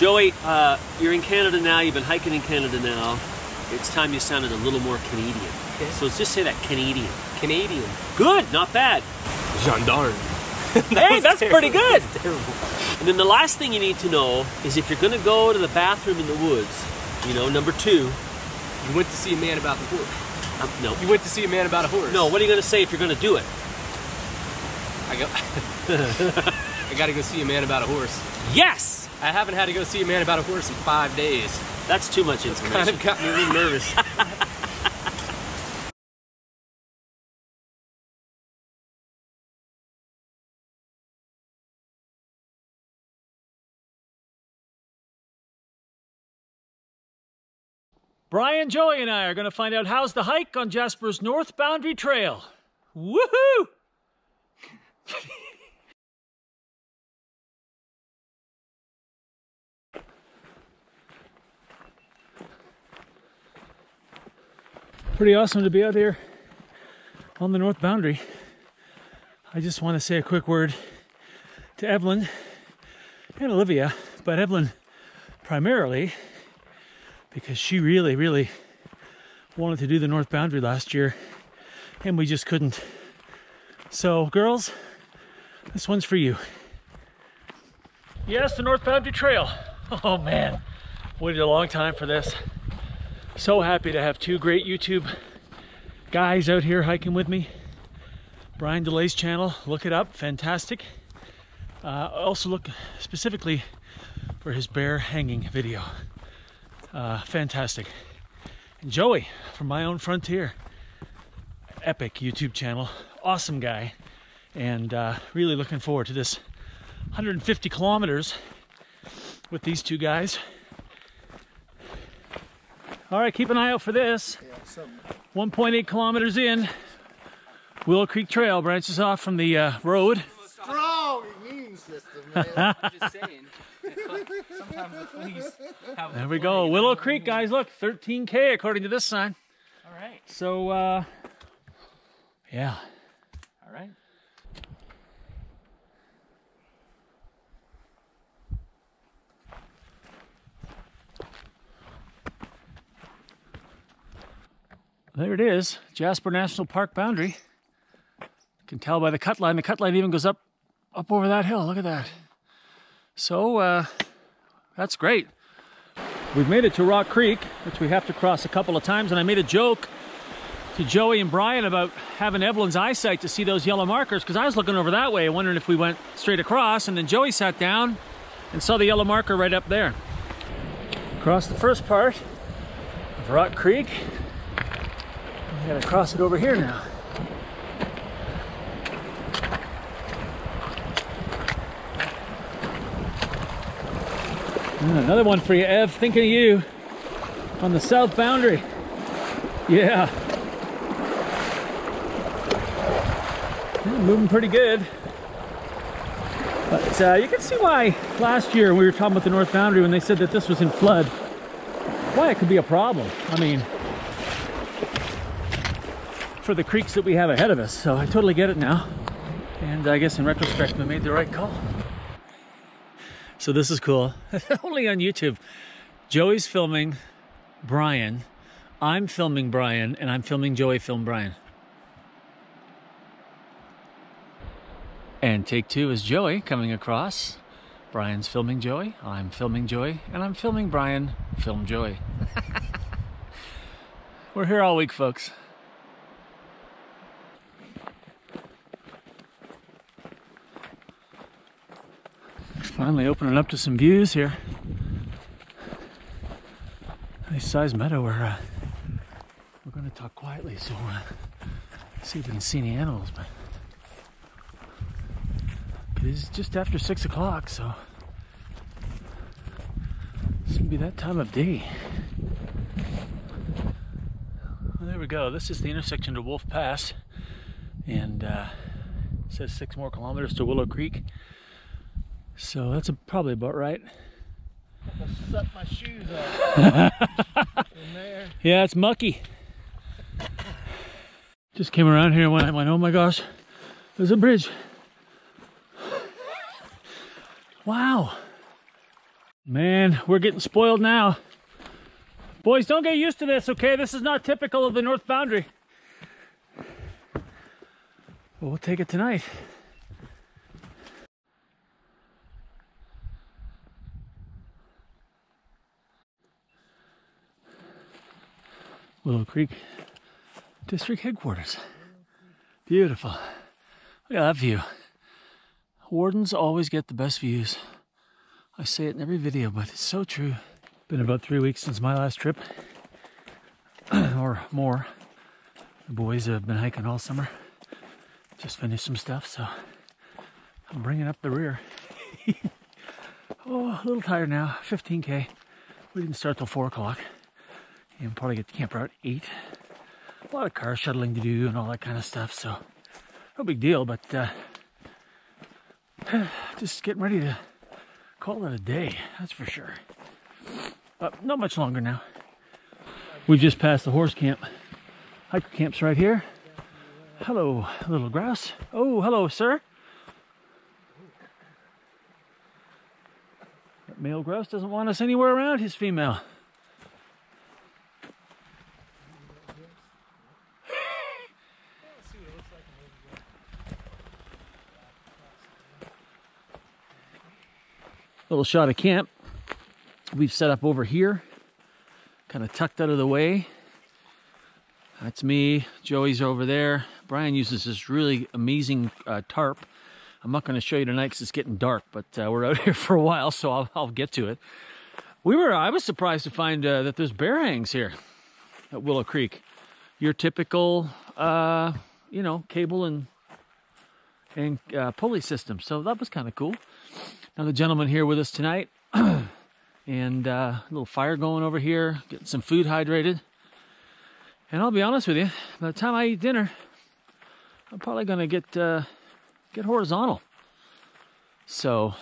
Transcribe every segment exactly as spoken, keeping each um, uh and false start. Joey, uh, you're in Canada now. You've been hiking in Canada now. It's time you sounded a little more Canadian. Okay. So let's just say that, Canadian. Canadian. Good, not bad. Gendarme. that hey, that's terrible. Pretty good. That terrible. And then the last thing you need to know is if you're going to go to the bathroom in the woods, you know, number two. You went to see a man about the horse. Um, no. You went to see a man about a horse. No, what are you going to say if you're going to do it? I go... I got to go see a man about a horse. Yes! I haven't had to go see a man about a horse in five days. That's too much information. That's kind of got me a little nervous. Brian, Joey, and I are going to find out how's the hike on Jasper's North Boundary Trail. Woohoo! Pretty awesome to be out here on the North Boundary. I just want to say a quick word to Evelyn and Olivia, but Evelyn primarily, because she really, really wanted to do the North Boundary last year, and we just couldn't. So, girls, this one's for you. Yes, the North Boundary Trail. Oh, man. Waited a long time for this. So happy to have two great YouTube guys out here hiking with me. Brian DeLay's channel, look it up. Fantastic. Uh, also look specifically for his bear hanging video. Uh, fantastic. And Joey from My Own Frontier, epic YouTube channel, awesome guy, and uh, really looking forward to this one hundred fifty kilometers with these two guys. All right, keep an eye out for this. one point eight kilometers in, Willow Creek Trail branches off from the uh, road. Strong immune system, man. I'm just saying. Sometimes the police have there we go. Willow Creek, guys, look, thirteen K according to this sign. All right. So, uh, yeah. All right. There it is, Jasper National Park boundary. You can tell by the cut line. The cut line even goes up, up over that hill. Look at that. So, uh, that's great. We've made it to Rock Creek, which we have to cross a couple of times, and I made a joke to Joey and Brian about having Evelyn's eyesight to see those yellow markers, because I was looking over that way wondering if we went straight across, and then Joey sat down and saw the yellow marker right up there. Across the first part of Rock Creek. We gotta cross it over here now. Another one for you, Ev. Thinking of you on the south boundary. Yeah. Yeah, moving pretty good. But uh, you can see why last year we were talking about the north boundary when they said that this was in flood. Why it could be a problem. I mean, for the creeks that we have ahead of us. So I totally get it now. And I guess in retrospect, we made the right call. So this is cool. Only on YouTube. Joey's filming Brian. I'm filming Brian, and I'm filming Joey film Brian. And take two is Joey coming across. Brian's filming Joey. I'm filming Joey, and I'm filming Brian film Joey. We're here all week, folks. Finally opening up to some views here. Nice size meadow. We're, uh, we're going to talk quietly, so uh, see if we can see any animals. But it is just after six o'clock, so this would be that time of day. Well, there we go. This is the intersection to Wolf Pass, and uh, it says six more kilometers to Willow Creek. So that's a, probably about right. I suck my shoes off. In there. Yeah, it's mucky. Just came around here when I went, oh my gosh, there's a bridge. Wow. Man, we're getting spoiled now. Boys, don't get used to this, okay? This is not typical of the North Boundary. But we'll take it tonight. Willow Creek District Headquarters. Beautiful. Look at that view. Wardens always get the best views. I say it in every video, but it's so true. Been about three weeks since my last trip, or more. The boys have been hiking all summer. Just finished some stuff, so I'm bringing up the rear. Oh, a little tired now, fifteen K. We didn't start till four o'clock. And probably get to camp out eight. A lot of car shuttling to do and all that kind of stuff, so no big deal, but uh, just getting ready to call it a day, that's for sure. But not much longer now. We've just passed the horse camp. Hiker camp's right here. Hello, little grouse. Oh, hello, sir. That male grouse doesn't want us anywhere around his female. Little shot of camp we've set up over here, kind of tucked out of the way. That's me. Joey's over there. Brian uses this really amazing uh, tarp. I'm not going to show you tonight because it's getting dark, but uh, we're out here for a while, so I'll, I'll get to it. We were I was surprised to find uh, that there's bear hangs here at Willow Creek. Your typical uh, you know, cable and and uh, pulley system. So that was kind of cool. Another gentleman here with us tonight, and uh, a little fire going over here, getting some food hydrated. And I'll be honest with you, by the time I eat dinner, I'm probably gonna get uh, get horizontal. So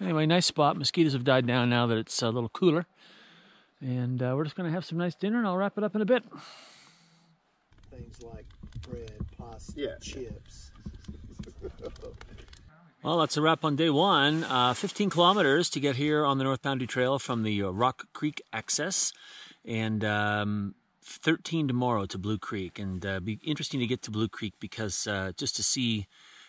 anyway, nice spot. Mosquitoes have died down now that it's a little cooler, and uh, we're just gonna have some nice dinner, and I'll wrap it up in a bit. Things like bread, pasta, yeah. Chips. Well, that's a wrap on day one. Uh, fifteen kilometers to get here on the North Boundary Trail from the uh, Rock Creek access, and um, thirteen tomorrow to Blue Creek. And uh, be interesting to get to Blue Creek because uh, just to see,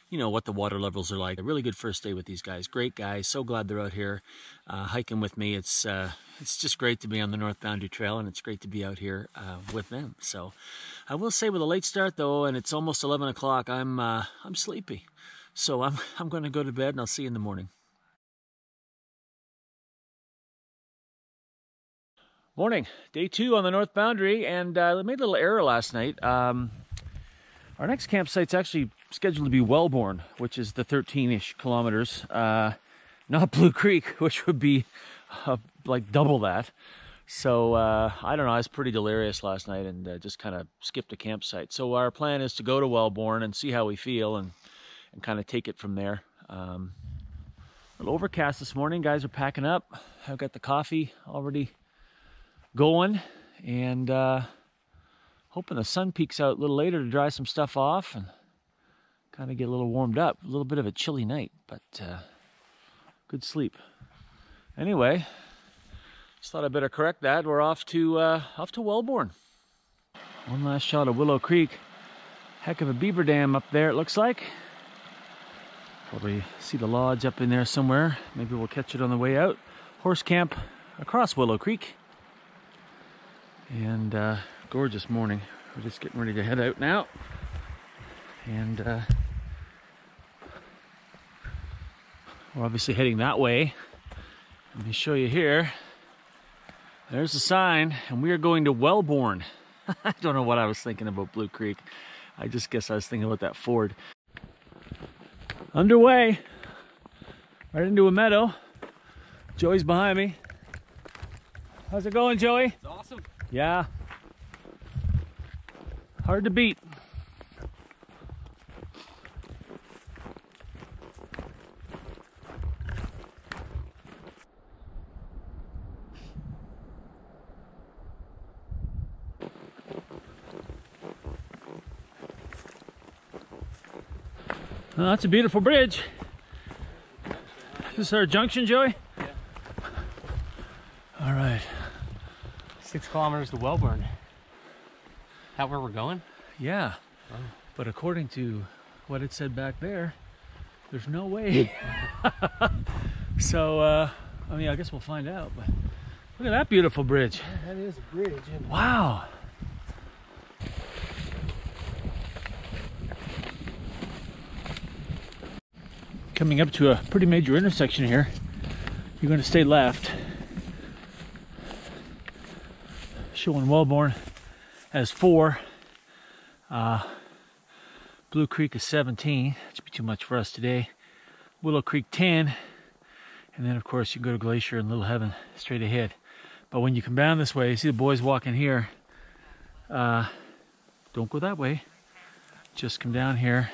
you know, what the water levels are like. A really good first day with these guys. Great guys. So glad they're out here uh, hiking with me. It's uh, it's just great to be on the North Boundary Trail, and it's great to be out here uh, with them. So I will say, with a late start though, and it's almost eleven o'clock, I'm uh, I'm sleepy. So I'm, I'm going to go to bed, and I'll see you in the morning. Morning, day two on the North Boundary, and I uh, made a little error last night. Um, our next campsite's actually scheduled to be Welbourne, which is the thirteen-ish kilometers, uh, not Blue Creek, which would be uh, like double that. So, uh, I don't know, I was pretty delirious last night and uh, just kind of skipped a campsite. So our plan is to go to Welbourne and see how we feel, and and kind of take it from there. Um, a little overcast this morning. Guys are packing up. I've got the coffee already going, and uh, hoping the sun peeks out a little later to dry some stuff off and kind of get a little warmed up. A little bit of a chilly night, but uh, good sleep. Anyway, just thought I better correct that. We're off to uh, off to Welbourne. One last shot of Willow Creek. Heck of a beaver dam up there, it looks like. Probably see the lodge up in there somewhere. Maybe we'll catch it on the way out. Horse camp across Willow Creek. And uh, gorgeous morning. We're just getting ready to head out now. And uh, we're obviously heading that way. Let me show you here. There's a sign, and we are going to Welbourne. I don't know what I was thinking about Blue Creek. I just guess I was thinking about that ford. Underway, right into a meadow. Joey's behind me. How's it going, Joey? It's awesome. Yeah. Hard to beat. Well, that's a beautiful bridge. Is this our junction, Joey? Yeah. All right. Six kilometers to Welbourne. Is that where we're going? Yeah. Oh. But according to what it said back there, there's no way. So, uh, I mean, I guess we'll find out. But look at that beautiful bridge. Yeah, that is a bridge, isn't it? Wow. Coming up to a pretty major intersection here. You're going to stay left. Showing Welbourne as four. Uh, Blue Creek is seventeen. That should be too much for us today. Willow Creek ten. And then, of course, you can go to Glacier and Little Heaven straight ahead. But when you come down this way, you see the boys walking here. Uh, don't go that way. Just come down here.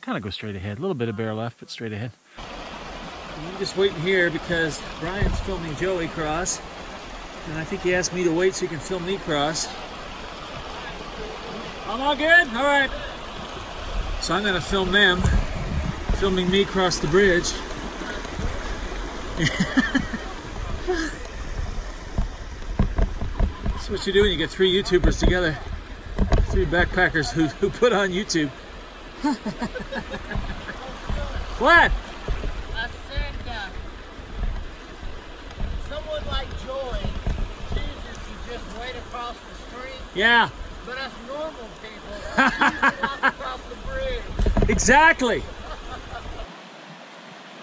Kind of go straight ahead. A little bit of bear left, but straight ahead. I'm just waiting here because Brian's filming Joey cross, and I think he asked me to wait so he can film me cross. I'm all good? All right. So I'm going to film them, filming me cross the bridge. That's what you do when you get three YouTubers together, three backpackers who, who put on YouTube. What? A sandcastle. Someone like Joy chooses to just wade across the stream. Yeah. But us normal people choose not to cross the bridge. Exactly.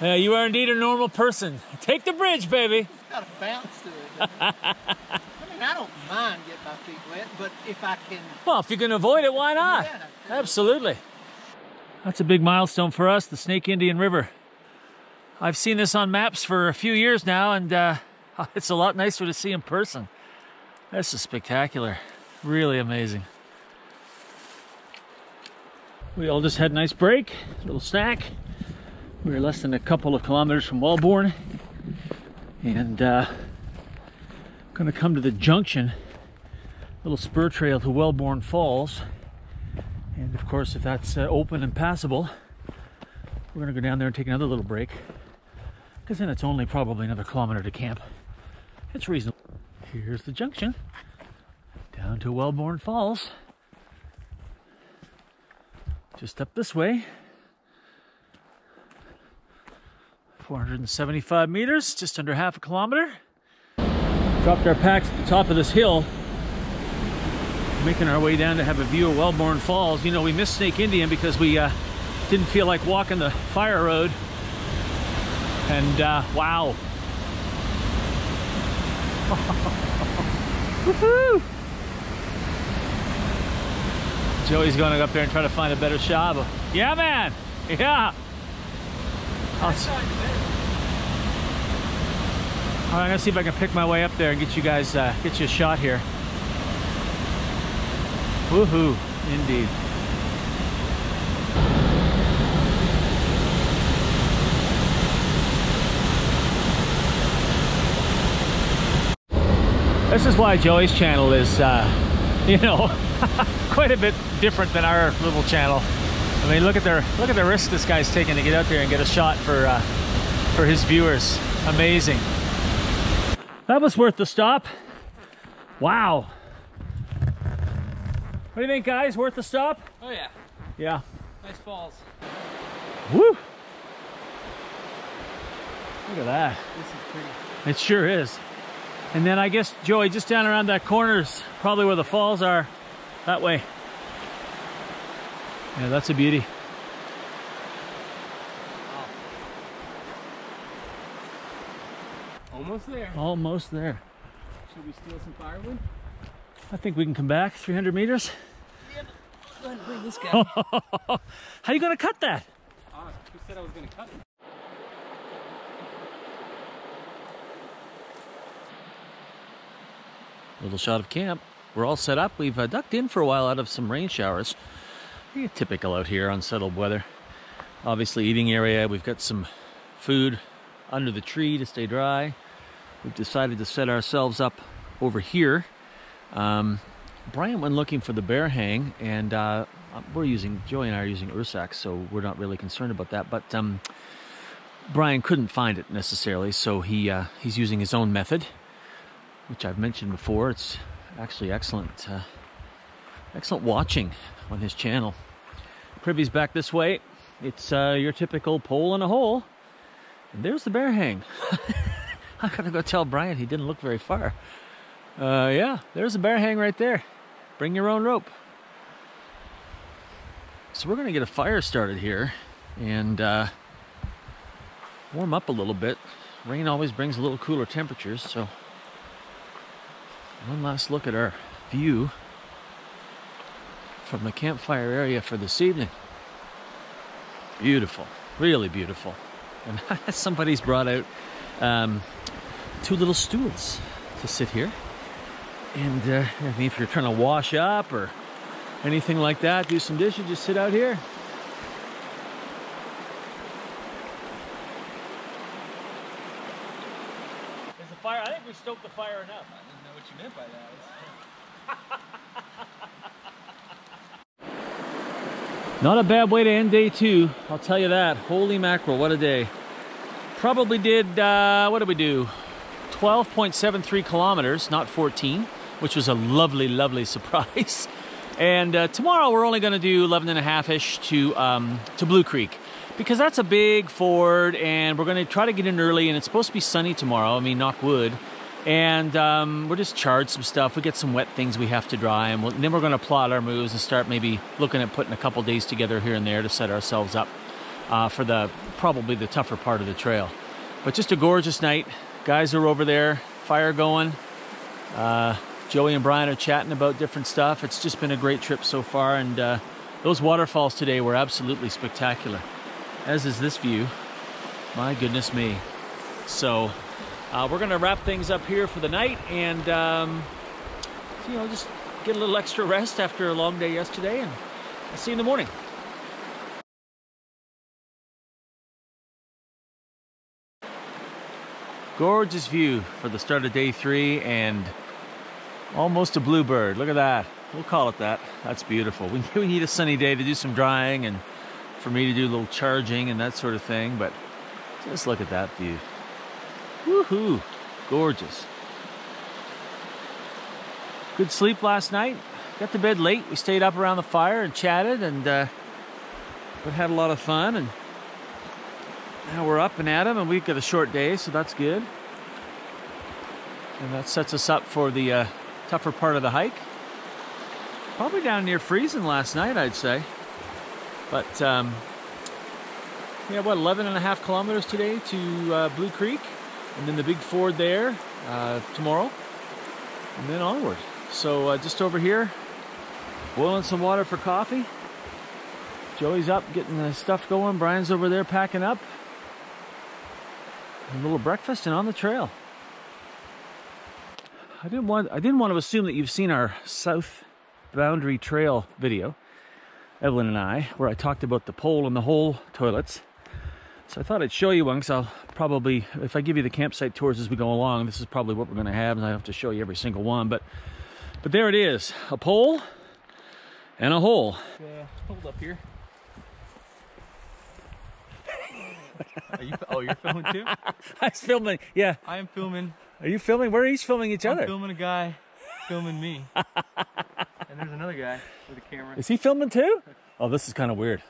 uh, you are indeed a normal person. Take the bridge, baby. It's got a bounce to it. I mean, I don't mind getting my feet wet, but if I can. Well, if you can avoid it, why not? Yeah, absolutely. That's a big milestone for us, the Snake Indian River. I've seen this on maps for a few years now, and uh, it's a lot nicer to see in person. This is spectacular, really amazing. We all just had a nice break, a little snack. We were less than a couple of kilometers from Welbourne, and uh, gonna come to the junction, little spur trail to Welbourne Falls. And of course, if that's uh, open and passable, we're gonna go down there and take another little break, because then it's only probably another kilometer to camp. It's reasonable. Here's the junction, down to Welbourne Falls. Just up this way, four hundred seventy-five meters, just under half a kilometer. Dropped our packs at the top of this hill. Making our way down to have a view of Welbourne Falls. You know, we missed Snake Indian because we uh, didn't feel like walking the fire road. And uh, wow. Woohoo! Joey's going to go up there and try to find a better shot. Yeah, man! Yeah! All right, I'm going to see if I can pick my way up there and get you guys, uh, get you a shot here. Woohoo, indeed. This is why Joey's channel is, uh, you know, quite a bit different than our little channel. I mean, look at their look at the risk this guy's taking to get out there and get a shot for uh, for his viewers. Amazing. That was worth the stop. Wow. What do you think, guys? Worth the stop? Oh, yeah. Yeah. Nice falls. Woo! Look at that. This is pretty. It sure is. And then I guess, Joey, just down around that corner is probably where the falls are. That way. Yeah, that's a beauty. Wow. Almost there. Almost there. Should we steal some firewood? I think we can come back three hundred meters. Yeah, go ahead and bring this guy. How are you going to cut that? Uh, who said I was going to cut it? Little shot of camp. We're all set up. We've uh, ducked in for a while out of some rain showers. Yeah, typical out here, unsettled weather. Obviously, eating area. We've got some food under the tree to stay dry. We've decided to set ourselves up over here. Um, Brian went looking for the bear hang, and uh, we're using, Joey and I are using Ursac, so we're not really concerned about that, but um, Brian couldn't find it necessarily, so he uh, he's using his own method, which I've mentioned before. It's actually excellent, uh, excellent watching on his channel. Privy's back this way. It's uh, your typical pole in a hole. And there's the bear hang. I'm gonna go tell Brian he didn't look very far. Uh, yeah, there's a bear hang right there. Bring your own rope. So we're gonna get a fire started here and uh, warm up a little bit. Rain always brings a little cooler temperatures, so one last look at our view from the campfire area for this evening. Beautiful, really beautiful. And somebody's brought out um, two little stools to sit here. And uh, I mean, if you're trying to wash up or anything like that, do some dishes, just sit out here. There's a fire. I think we stoked the fire enough. I didn't know what you meant by that. Not a bad way to end day two, I'll tell you that. Holy mackerel, what a day. Probably did, uh, what did we do? twelve point seven three kilometers, not fourteen, which was a lovely, lovely surprise. And uh, tomorrow we're only going to do eleven and a half-ish to, um, to Blue Creek, because that's a big ford and we're going to try to get in early, and it's supposed to be sunny tomorrow, I mean, knock wood. And um, we're just charred some stuff. We get some wet things we have to dry, and, we'll, and then we're going to plot our moves and start maybe looking at putting a couple days together here and there to set ourselves up uh, for the probably the tougher part of the trail. But just a gorgeous night. Guys are over there, fire going. Uh, Joey and Brian are chatting about different stuff. It's just been a great trip so far, and uh, those waterfalls today were absolutely spectacular, as is this view. My goodness me. So uh, we're gonna wrap things up here for the night, and um, you know, just get a little extra rest after a long day yesterday, and I'll see you in the morning. Gorgeous view for the start of day three, and almost a bluebird. Look at that. We'll call it that. That's beautiful. We, we need a sunny day to do some drying and for me to do a little charging and that sort of thing, but just look at that view. Woohoo! Gorgeous. Good sleep last night. Got to bed late. We stayed up around the fire and chatted, and uh, but had a lot of fun. And now we're up and at 'em, and we've got a short day, so that's good. And that sets us up for the uh, tougher part of the hike. Probably down near freezing last night, I'd say. But, um, yeah, what, eleven and a half kilometers today to uh, Blue Creek, and then the big ford there uh, tomorrow, and then onward. So uh, just over here, boiling some water for coffee. Joey's up getting the stuff going. Brian's over there packing up. A little breakfast and on the trail. I didn't want I didn't want to assume that you've seen our South Boundary Trail video, Evelyn and I, where I talked about the pole and the hole toilets. So I thought I'd show you one, because I'll probably, if I give you the campsite tours as we go along, this is probably what we're going to have, and I have to show you every single one. But but there it is, a pole and a hole. Uh, hold up here. Are you, oh, you're filming too? I'm filming. Yeah, I am filming. Are you filming? Where are you filming each other? I'm filming a guy, filming me. And there's another guy with a camera. Is he filming too? Oh, this is kind of weird.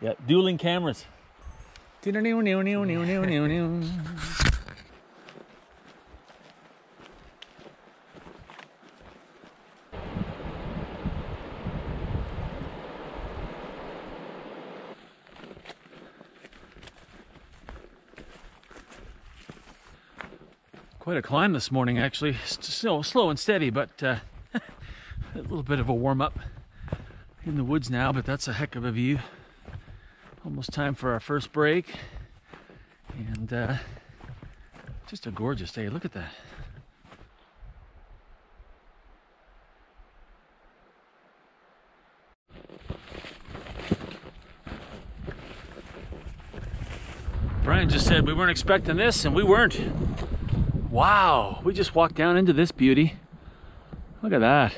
Yeah, dueling cameras. Quite a climb this morning, actually. Slow, slow and steady, but uh, a little bit of a warm-up in the woods now, but that's a heck of a view. Almost time for our first break, and uh, just a gorgeous day. Look at that. Brian just said we weren't expecting this, and we weren't. Wow, we just walked down into this beauty. Look at that.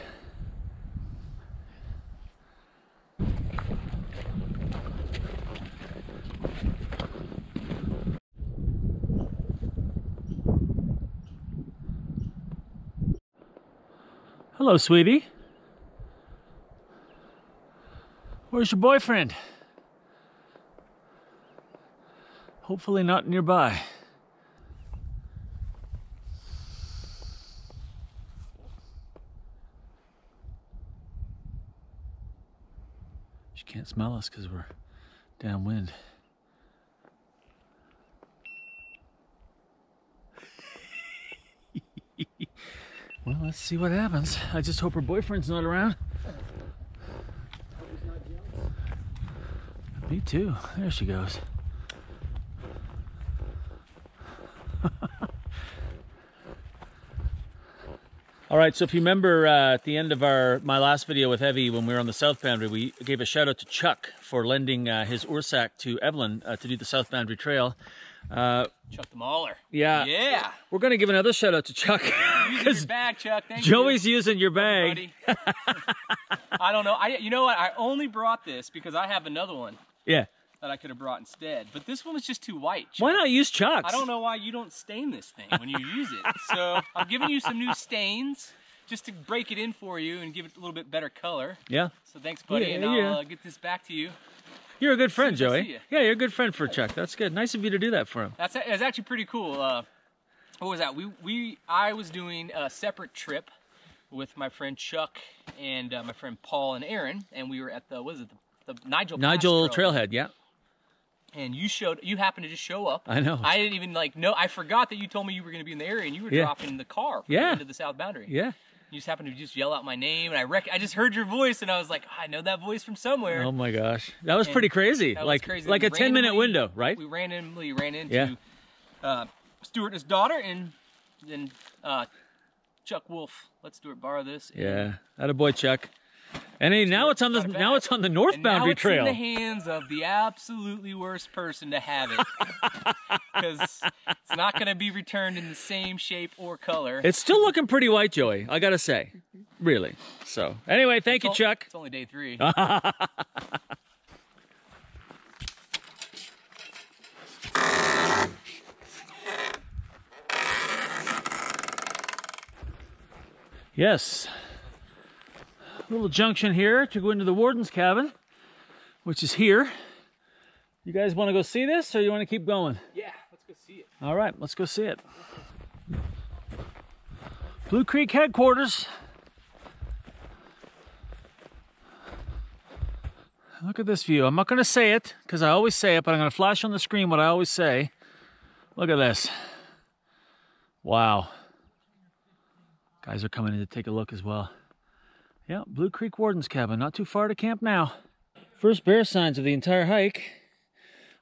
Hello, sweetie. Where's your boyfriend? Hopefully not nearby. She can't smell us because we're downwind. Well, let's see what happens. I just hope her boyfriend's not around. Me too. There she goes. All right, so if you remember uh, at the end of our my last video with Evie, when we were on the South Boundary, we gave a shout out to Chuck for lending uh, his Ursac to Evelyn uh, to do the South Boundary Trail. Uh, Chuck the Mauler. Yeah. Yeah. We're going to give another shout out to Chuck. Using your bag, Chuck. Thank Joey's you. using your bag. Buddy. I don't know. I You know what? I only brought this because I have another one. Yeah. That I could have brought instead. But this one was just too white. Chuck. Why not use Chuck's? I don't know why you don't stain this thing when you use it. So I'm giving you some new stains just to break it in for you and give it a little bit better color. Yeah. So thanks, buddy. Yeah, and I'll yeah. uh, get this back to you. You're a good friend, Joey. Yeah, you're a good friend for Chuck. That's good. Nice of you to do that for him. That's, that's actually pretty cool. Uh, what was that? We, we, I was doing a separate trip with my friend Chuck and uh, my friend Paul and Aaron, and we were at the, what is it, the, the Nigel Nigel Pass Trail. Trailhead, yeah. And you showed, you happened to just show up. I know. I didn't even like know. I forgot that you told me you were going to be in the area, and you were yeah. dropping the car from yeah. the end of the South Boundary. Yeah. You just happened to just yell out my name, and I rec I just heard your voice, and I was like, oh, I know that voice from somewhere. Oh my gosh, that was and pretty crazy. That like, was crazy. Like a ten minute window, right? We randomly ran into yeah. uh, Stuart and his daughter, and then uh, Chuck Wolf. Let Stuart borrow this. Yeah, that a boy, Chuck. And hey, now it's on the now it's on the North and Boundary now it's Trail. It's in the hands of the absolutely worst person to have it, because it's not going to be returned in the same shape or color. It's still looking pretty white, Joey. I gotta say, really. So anyway, thank it's you, all, Chuck. It's only day three. Yes. Little junction here to go into the warden's cabin, which is here. You guys want to go see this, or you want to keep going? Yeah, let's go see it. All right, let's go see it. Blue Creek headquarters. Look at this view. I'm not going to say it because I always say it, but I'm going to flash on the screen what I always say. Look at this. Wow. Guys are coming in to take a look as well. Yeah, Blue Creek Warden's Cabin, not too far to camp now. First bear signs of the entire hike.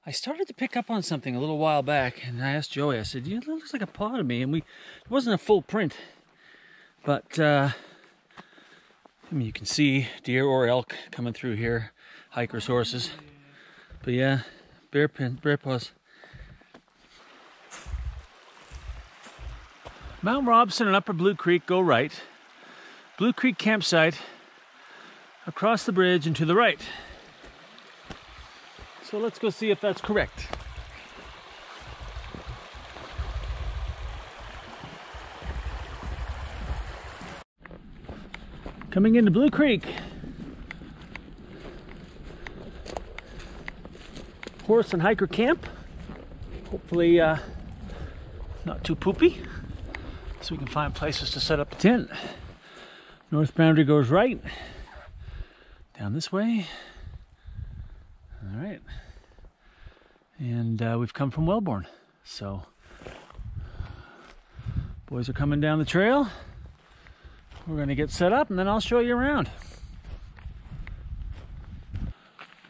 I started to pick up on something a little while back, and I asked Joey, I said, you know, it looks like a paw to me, and we, it wasn't a full print. But, uh, I mean, you can see deer or elk coming through here, hikers, horses. But yeah, bear pin, bear paws. Mount Robson and Upper Blue Creek go right. Blue Creek campsite, across the bridge and to the right. So let's go see if that's correct. Coming into Blue Creek. Horse and hiker camp. Hopefully uh, not too poopy, so we can find places to set up a tent. North Boundary goes right, down this way. All right, and uh, we've come from Welbourne, so boys are coming down the trail. We're gonna get set up and then I'll show you around.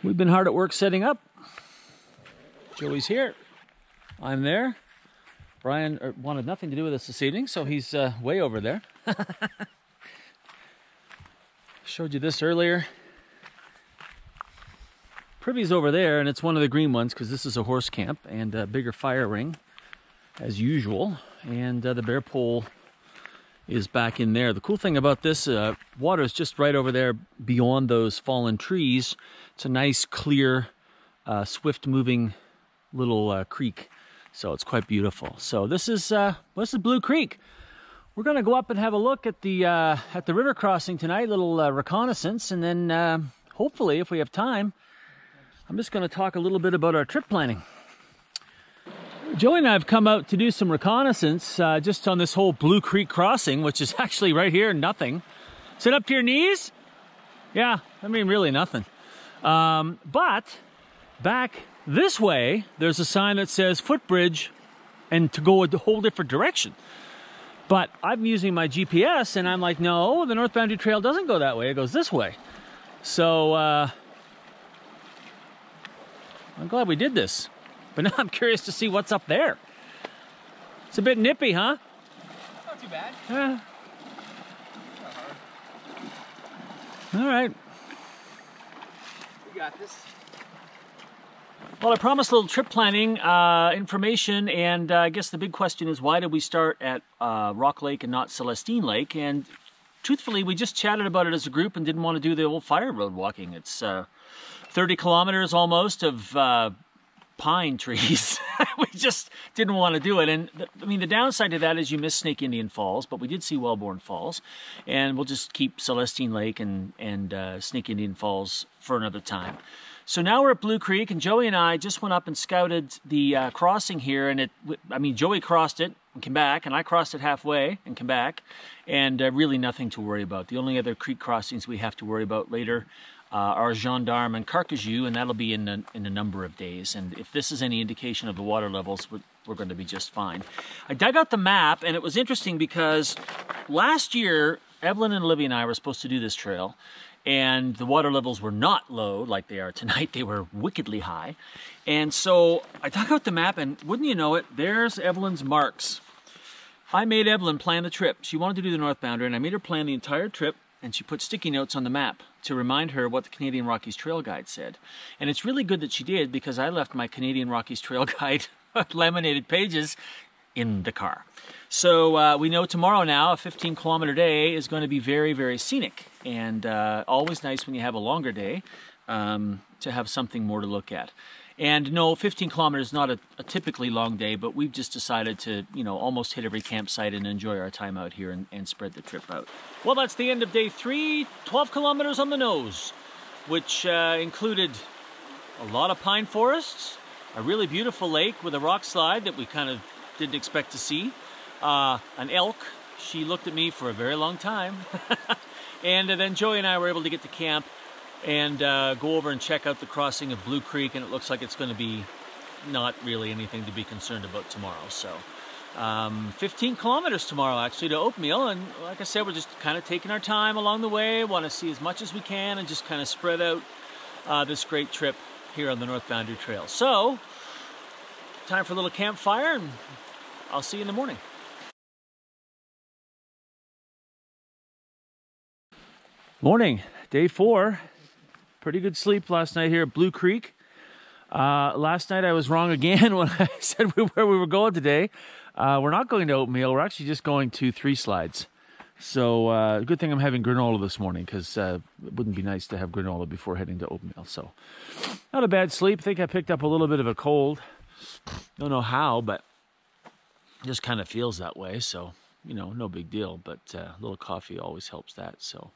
We've been hard at work setting up. Joey's here, I'm there. Brian er, wanted nothing to do with us this evening, so he's uh, way over there. Showed you this earlier. Privy's over there, and it's one of the green ones because this is a horse camp and a bigger fire ring as usual. And uh, the bear pole is back in there. The cool thing about this, uh, water is just right over there beyond those fallen trees. It's a nice, clear, uh, swift moving little uh, creek. So it's quite beautiful. So this is, uh, this is Blue Creek. We're going to go up and have a look at the uh, at the river crossing tonight, little uh, reconnaissance, and then uh, hopefully, if we have time, I'm just going to talk a little bit about our trip planning. Joey and I have come out to do some reconnaissance uh, just on this whole Blue Creek crossing, which is actually right here, nothing. Is it up to your knees? Yeah, I mean, really nothing. Um, but back this way, there's a sign that says footbridge and to go a whole different direction. But I'm using my G P S and I'm like, no, the North Boundary Trail doesn't go that way, it goes this way. So uh, I'm glad we did this. But now I'm curious to see what's up there. It's a bit nippy, huh? Not too bad. Yeah. All right. We got this. Well, I promised a little trip planning uh, information, and uh, I guess the big question is, why did we start at uh, Rock Lake and not Celestine Lake? And truthfully, we just chatted about it as a group and didn't want to do the old fire road walking. It's uh, thirty kilometers almost of uh, pine trees. We just didn't want to do it. And th I mean, the downside to that is you miss Snake Indian Falls, but we did see Welbourne Falls. And we'll just keep Celestine Lake and, and uh, Snake Indian Falls for another time. So now we're at Blue Creek, and Joey and I just went up and scouted the uh, crossing here, and it, I mean, Joey crossed it and came back, and I crossed it halfway and came back, and uh, really nothing to worry about. The only other creek crossings we have to worry about later uh, are Gendarme and Carcajou, and that'll be in a, in a number of days, and if this is any indication of the water levels, we're, we're going to be just fine. I dug out the map, and it was interesting because last year, Evelyn and Olivia and I were supposed to do this trail, and the water levels were not low like they are tonight. They were wickedly high. And so I dug out the map, and wouldn't you know it, there's Evelyn's marks. I made Evelyn plan the trip. She wanted to do the North Boundary, and I made her plan the entire trip, and she put sticky notes on the map to remind her what the Canadian Rockies Trail Guide said. And it's really good that she did, because I left my Canadian Rockies Trail Guide laminated pages in the car. So uh, we know tomorrow now, a fifteen kilometer day is going to be very, very scenic, and uh, always nice when you have a longer day um, to have something more to look at. And no, fifteen kilometers is not a, a typically long day, but we've just decided to, you know, almost hit every campsite and enjoy our time out here and, and spread the trip out. Well, that's the end of day three, twelve kilometers on the nose, which uh, included a lot of pine forests, a really beautiful lake with a rock slide that we kind of didn't expect to see, uh, an elk. She looked at me for a very long time. And then Joey and I were able to get to camp and uh, go over and check out the crossing of Blue Creek, and it looks like it's going to be not really anything to be concerned about tomorrow. So um, fifteen kilometers tomorrow actually to Oatmeal, and like I said, we're just kind of taking our time along the way, want to see as much as we can and just kind of spread out uh, this great trip here on the North Boundary Trail. So time for a little campfire, and I'll see you in the morning. Morning, day four. Pretty good sleep last night here at Blue Creek. Uh, last night I was wrong again when I said we, where we were going today. Uh, we're not going to Oatmeal, we're actually just going to Three Slides. So uh, good thing I'm having granola this morning, because uh, it wouldn't be nice to have granola before heading to Oatmeal. So not a bad sleep. I think I picked up a little bit of a cold. Don't know how, but just kind of feels that way, so, you know, no big deal, but uh, a little coffee always helps that, so.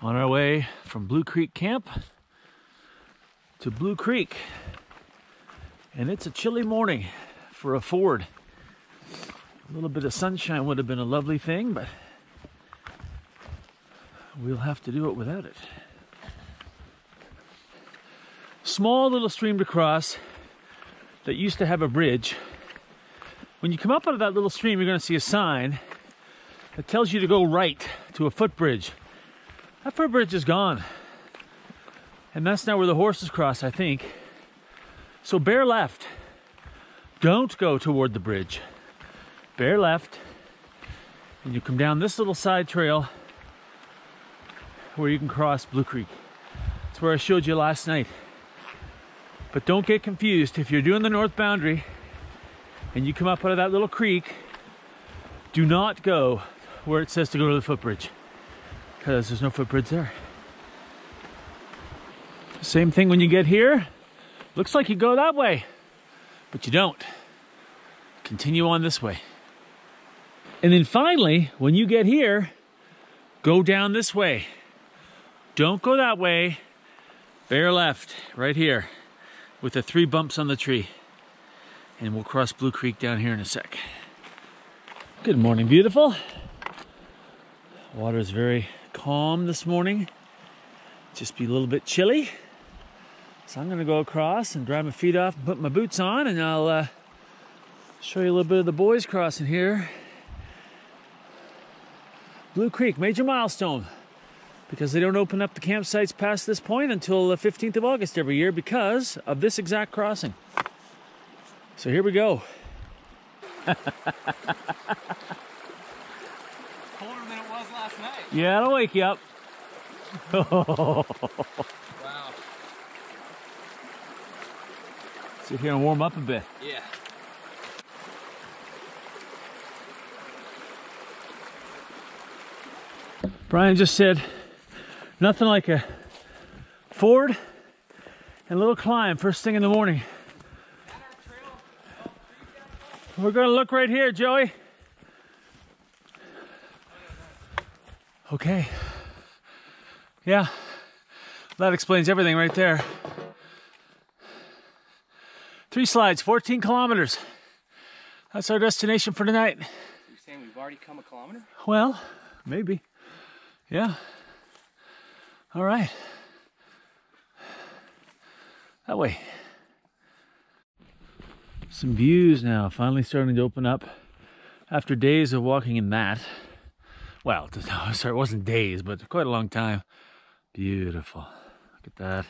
On our way from Blue Creek Camp to Blue Creek, and it's a chilly morning for a Ford. A little bit of sunshine would have been a lovely thing, but we'll have to do it without it. Small little stream to cross that used to have a bridge. When you come up out of that little stream, you're going to see a sign that tells you to go right to a footbridge. That footbridge is gone. And that's now where the horses cross, I think. So bear left. Don't go toward the bridge. Bear left. And you come down this little side trail where you can cross Blue Creek. That's where I showed you last night. But don't get confused. If you're doing the North Boundary, and you come up out of that little creek, do not go where it says to go to the footbridge, because there's no footbridge there. Same thing when you get here. Looks like you go that way, but you don't. Continue on this way. And then finally, when you get here, go down this way. Don't go that way. Bear left, right here, with the three bumps on the tree. And we'll cross Blue Creek down here in a sec. Good morning, beautiful. Water is very calm this morning. Just be a little bit chilly. So I'm gonna go across and dry my feet off and put my boots on, and I'll uh, show you a little bit of the boys crossing here. Blue Creek, major milestone, because they don't open up the campsites past this point until the fifteenth of August every year because of this exact crossing. So here we go. Colder than it was last night. Yeah, it'll wake you up. Wow. Sit here and warm up a bit. Yeah. Brian just said, nothing like a ford and a little climb first thing in the morning. We're gonna look right here, Joey. Okay. Yeah, that explains everything right there. Three Slides, fourteen kilometers. That's our destination for tonight. You're saying we've already come a kilometer? Well, maybe. Yeah. All right. That way. Some views now, finally starting to open up after days of walking in that. Well, sorry, it wasn't days, but quite a long time. Beautiful. Look at that.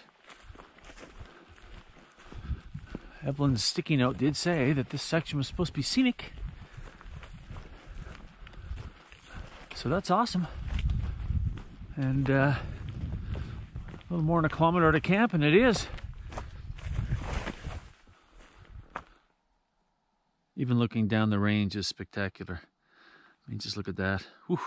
Evelyn's sticky note did say that this section was supposed to be scenic. So that's awesome. And uh, a little more than a kilometer to camp, and it is. Even looking down the range is spectacular. I mean, just look at that. Whew.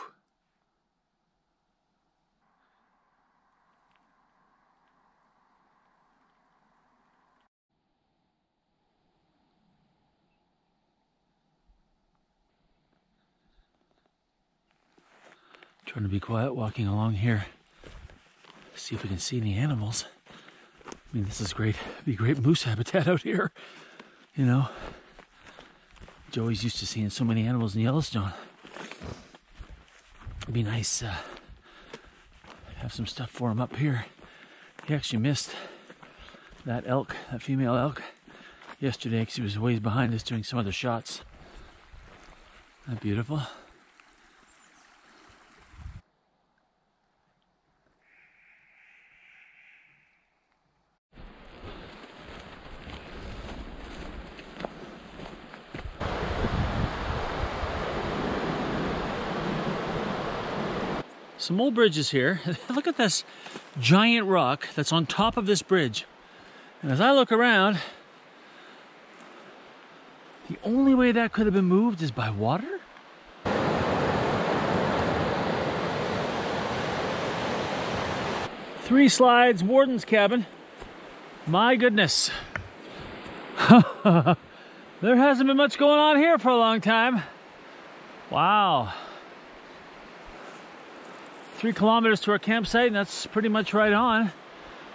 Trying to be quiet walking along here. See if we can see any animals. I mean, this is great. It'd be great moose habitat out here. You know, Joey's used to seeing so many animals in Yellowstone. It'd be nice uh, have some stuff for him up here. He actually missed that elk, that female elk, yesterday because he was ways behind us doing some other shots. Isn't that beautiful? Some old bridges here. Look at this giant rock that's on top of this bridge. And as I look around, the only way that could have been moved is by water? Three Slides, Warden's Cabin. My goodness. There hasn't been much going on here for a long time. Wow. Three kilometers to our campsite, and that's pretty much right on.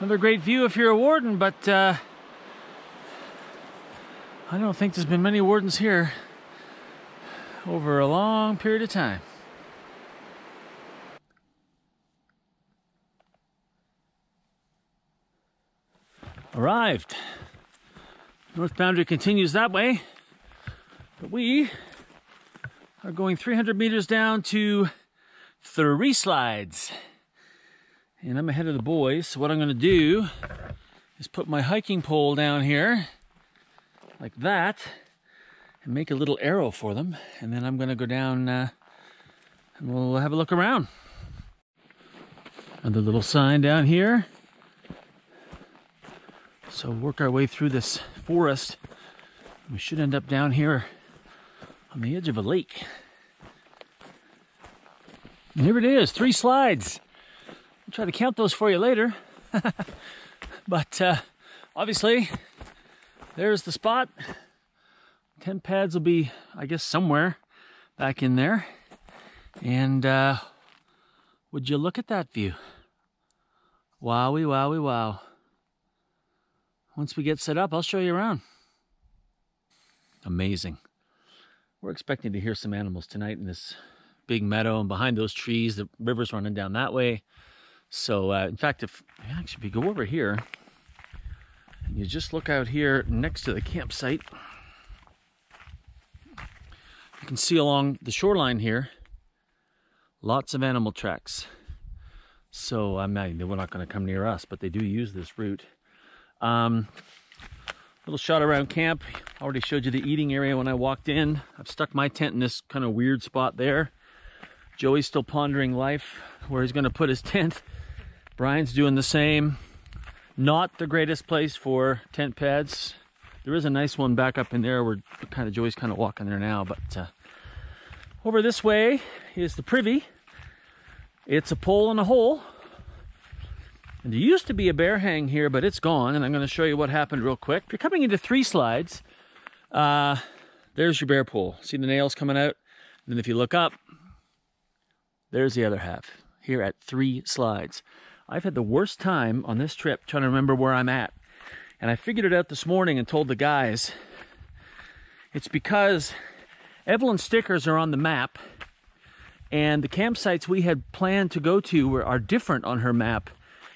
Another great view if you're a warden, but uh, I don't think there's been many wardens here over a long period of time. Arrived. North Boundary continues that way, but we are going three hundred meters down to Three Slides, and I'm ahead of the boys, so what I'm going to do is put my hiking pole down here like that and make a little arrow for them, and then I'm going to go down uh, and we'll have a look around. Another little sign down here. So work our way through this forest. We should end up down here on the edge of a lake. And here it is, Three Slides. I'll try to count those for you later. But uh, obviously, there's the spot. Tent pads will be, I guess, somewhere. back in there. And uh, would you look at that view? Wowie, wowie, wow. Once we get set up, I'll show you around. Amazing. We're expecting to hear some animals tonight in this big meadow, and behind those trees, the river's running down that way. So uh, in fact, if actually if you go over here, and you just look out here next to the campsite, you can see along the shoreline here, lots of animal tracks. So I'm not, they were not going to come near us, but they do use this route. Um, little shot around camp. Already showed you the eating area when I walked in. I've stuck my tent in this kind of weird spot there. Joey's still pondering life, where he's going to put his tent. Brian's doing the same. Not the greatest place for tent pads. There is a nice one back up in there where kind of Joey's kind of walking there now. But uh, over this way is the privy. It's a pole and a hole. And there used to be a bear hang here, but it's gone. And I'm going to show you what happened real quick. If you're coming into Three Slides, uh, there's your bear pole. See the nails coming out? And then if you look up, there's the other half, here at Three Slides. I've had the worst time on this trip trying to remember where I'm at. And I figured it out this morning and told the guys. It's because Evelyn's stickers are on the map, and the campsites we had planned to go to were, are different on her map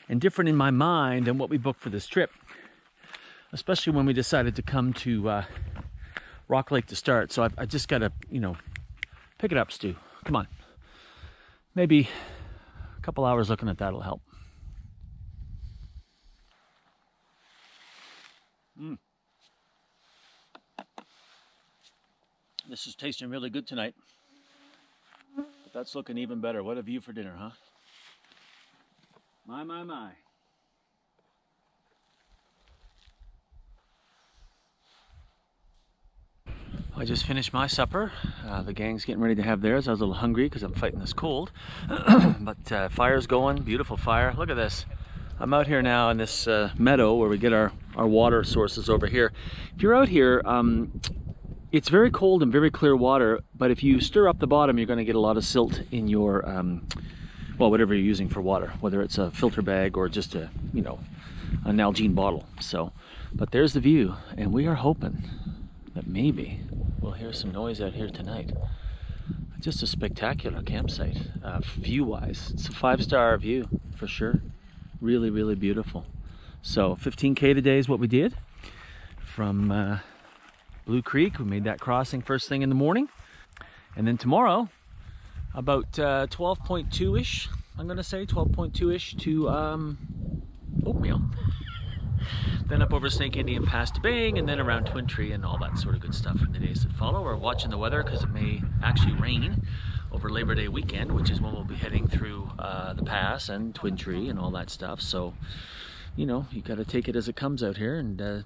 and different in my mind than what we booked for this trip. Especially when we decided to come to uh, Rock Lake to start. So I, I just got to, you know, pick it up, Stu. Come on. Maybe a couple hours looking at that will help. Mm. This is tasting really good tonight. But that's looking even better. What a view for dinner, huh? My, my, my. I just finished my supper. Uh, the gang's getting ready to have theirs. I was a little hungry because I'm fighting this cold. But uh, fire's going, beautiful fire. Look at this. I'm out here now in this uh, meadow where we get our, our water sources over here. If you're out here, um, it's very cold and very clear water, but if you stir up the bottom, you're gonna get a lot of silt in your, um, well, whatever you're using for water, whether it's a filter bag or just a, you know, a Nalgene bottle. So, but there's the view, and we are hoping that maybe we'll hear some noise out here tonight. Just a spectacular campsite, uh, view-wise. It's a five-star view, for sure. Really, really beautiful. So fifteen K today is what we did. From uh, Blue Creek, we made that crossing first thing in the morning. And then tomorrow, about twelve point two-ish, uh, I'm gonna say, twelve point two-ish to um, Oatmeal. Then up over Snake Indian Pass to Bang, and then around Twin Tree and all that sort of good stuff in the days that follow. We're watching the weather because it may actually rain over Labor Day weekend, which is when we'll be heading through uh, the pass and Twin Tree and all that stuff. So, you know, you got to take it as it comes out here, and uh,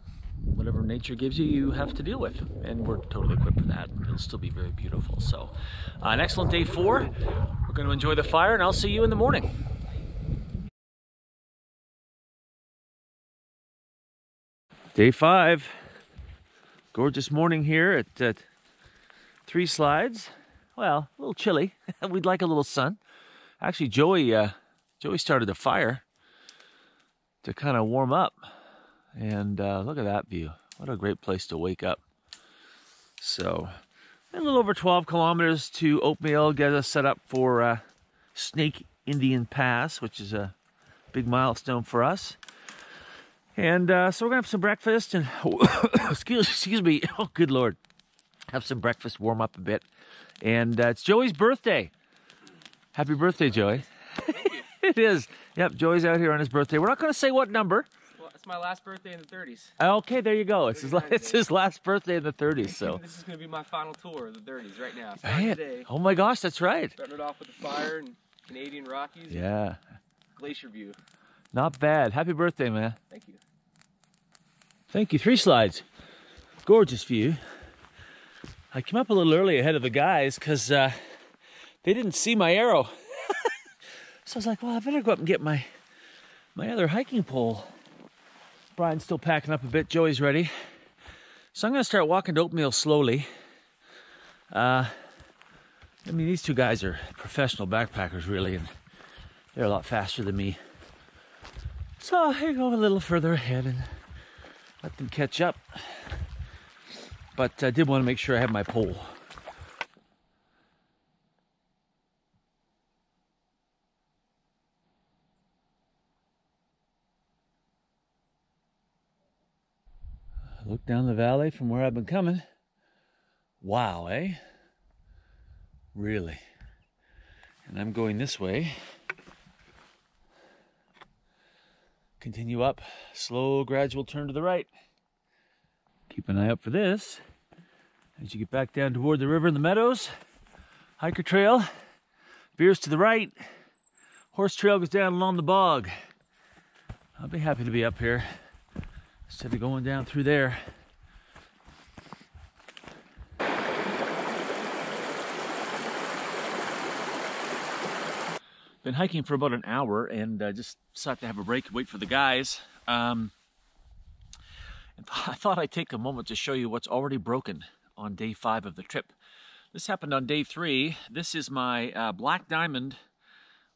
whatever nature gives you, you have to deal with. And we're totally equipped for that. It'll still be very beautiful. So, uh, an excellent day four. We're going to enjoy the fire, and I'll see you in the morning. Day five, gorgeous morning here at uh, Three Slides. Well, a little chilly. We'd like a little sun. Actually, Joey, uh, Joey started a fire to kind of warm up. And uh, look at that view. What a great place to wake up. So, a little over twelve kilometers to Oatmeal, get us set up for uh, Snake Indian Pass, which is a big milestone for us. And uh, so we're gonna have some breakfast and excuse, excuse me, oh good Lord, have some breakfast, warm up a bit, and uh, it's Joey's birthday. Happy birthday, Joey! It is. Yep, Joey's out here on his birthday. We're not gonna say what number. Well, it's my last birthday in the thirties. Okay, there you go. It's his, it's his last birthday in the thirties. So this is gonna be my final tour of the thirties right now. Starting today. Oh my gosh, that's right. Started off with the fire and Canadian Rockies. Yeah. Glacier view. Not bad. Happy birthday, man. Thank you. Thank you. Three Slides. Gorgeous view. I came up a little early ahead of the guys because uh, they didn't see my arrow. So I was like, well, I better go up and get my, my other hiking pole. Brian's still packing up a bit. Joey's ready. So I'm going to start walking to Oatmeal slowly. Uh, I mean, these two guys are professional backpackers, really, and they're a lot faster than me. So I go a little further ahead and let them catch up. But I did want to make sure I had my pole. I look down the valley from where I've been coming. Wow, eh? Really. And I'm going this way. Continue up. Slow, gradual turn to the right. Keep an eye out for this. As you get back down toward the river and the meadows, hiker trail veers to the right. Horse trail goes down along the bog. I'll be happy to be up here instead of going down through there. Been hiking for about an hour and uh, just decided to have a break and wait for the guys. Um, I thought I'd take a moment to show you what's already broken on day five of the trip. This happened on day three. This is my uh, Black Diamond,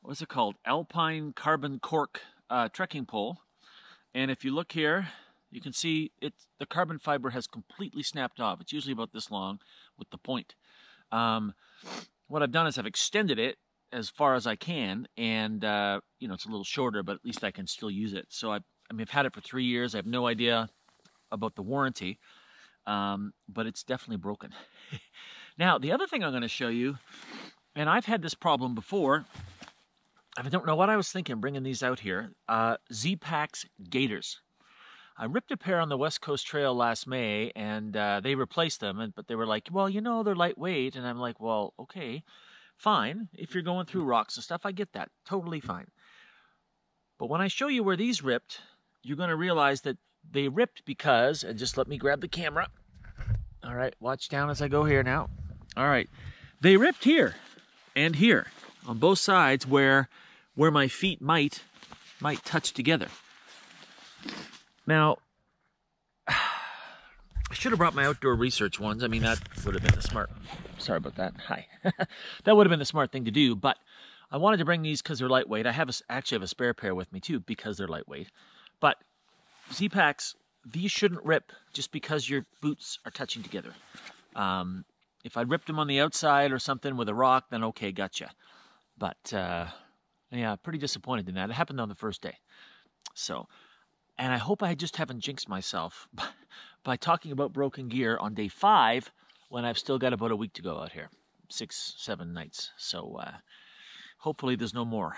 what's it called? Alpine Carbon Cork uh, trekking pole. And if you look here, you can see it. The carbon fiber has completely snapped off. It's usually about this long with the point. Um, what I've done is I've extended it as far as I can, and uh, you know, it's a little shorter, but at least I can still use it. So I, I mean, I've had it for three years. I have no idea about the warranty, um, but it's definitely broken. Now, the other thing I'm going to show you, and I've had this problem before. I don't know what I was thinking bringing these out here. Uh, Z-Pax gaiters. I ripped a pair on the West Coast Trail last May, and uh, they replaced them. And but they were like, well, you know, they're lightweight, and I'm like, well, okay. Fine, if you're going through rocks and stuff, I get that. Totally fine. But when I show you where these ripped, you're going to realize that they ripped because, and just let me grab the camera. All right, watch down as I go here now. All right, they ripped here and here on both sides where where my feet might might touch together. Now, I should have brought my outdoor research ones. I mean, that would have been the smart... Sorry about that. Hi. That would have been the smart thing to do, but I wanted to bring these because they're lightweight. I have a, actually have a spare pair with me, too, because they're lightweight. But Z-Pax, these shouldn't rip just because your boots are touching together. Um, if I ripped them on the outside or something with a rock, then okay, gotcha. But, uh, yeah, pretty disappointed in that. It happened on the first day. So... And I hope I just haven't jinxed myself by, by talking about broken gear on day five when I've still got about a week to go out here. Six, seven nights. So uh, hopefully there's no more.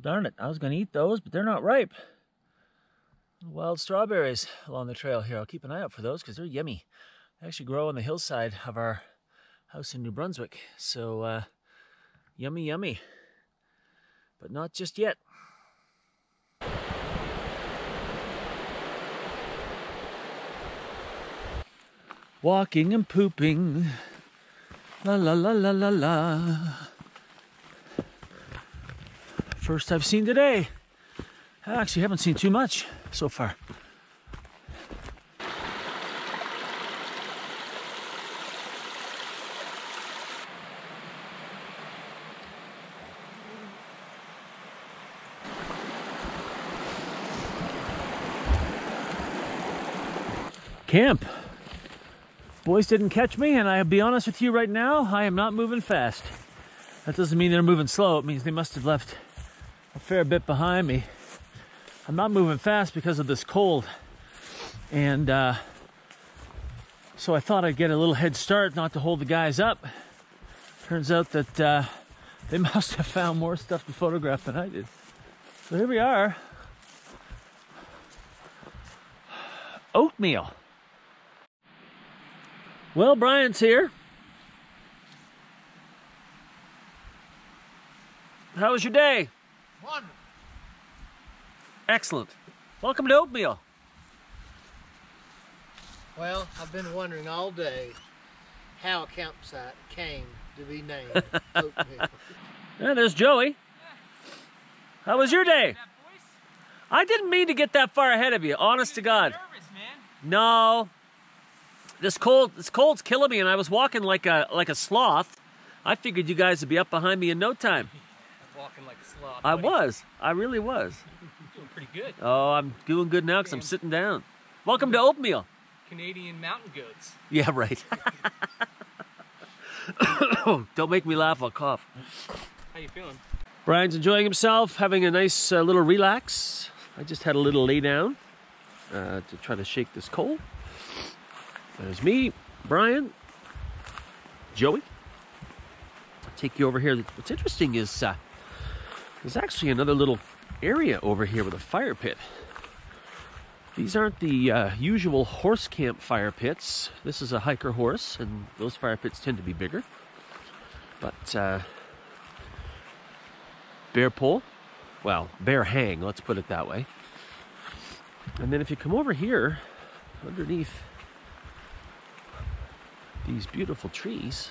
Darn it, I was going to eat those, but they're not ripe. Wild strawberries along the trail here. I'll keep an eye out for those because they're yummy. They actually grow on the hillside of our house in New Brunswick. So, uh, yummy, yummy. But not just yet. Walking and pooping. La la la la la la. First I've seen today. I actually haven't seen too much so far. Camp. Boys didn't catch me, and I'll be honest with you right now, I am not moving fast. That doesn't mean they're moving slow. It means they must have left a fair bit behind me. I'm not moving fast because of this cold, and uh, so I thought I'd get a little head start not to hold the guys up. Turns out that uh, they must have found more stuff to photograph than I did. So here we are. Oatmeal. Well, Brian's here. How was your day? Wonderful. Excellent. Welcome to Oatmeal. Well, I've been wondering all day how a campsite came to be named Oatmeal. Yeah, there's Joey. How was your day? I didn't mean to get that far ahead of you, honest to God. Nervous, man. No. This cold, this cold's killing me, and I was walking like a like a sloth. I figured you guys would be up behind me in no time. Walking like a sloth. I buddy. was. I really was. You're doing pretty good. Oh, I'm doing good now because I'm sitting down. Welcome to Oatmeal. Canadian mountain goats. Yeah, right. Don't make me laugh, I'll cough. How you feeling? Brian's enjoying himself, having a nice uh, little relax. I just had a little lay down uh, to try to shake this cold. There's me, Brian, Joey. I'll take you over here. What's interesting is uh, there's actually another little area over here with a fire pit. These aren't the uh, usual horse camp fire pits. This is a hiker horse, and those fire pits tend to be bigger. But... Uh, bear pull, well, bear hang, let's put it that way. And then if you come over here, underneath these beautiful trees,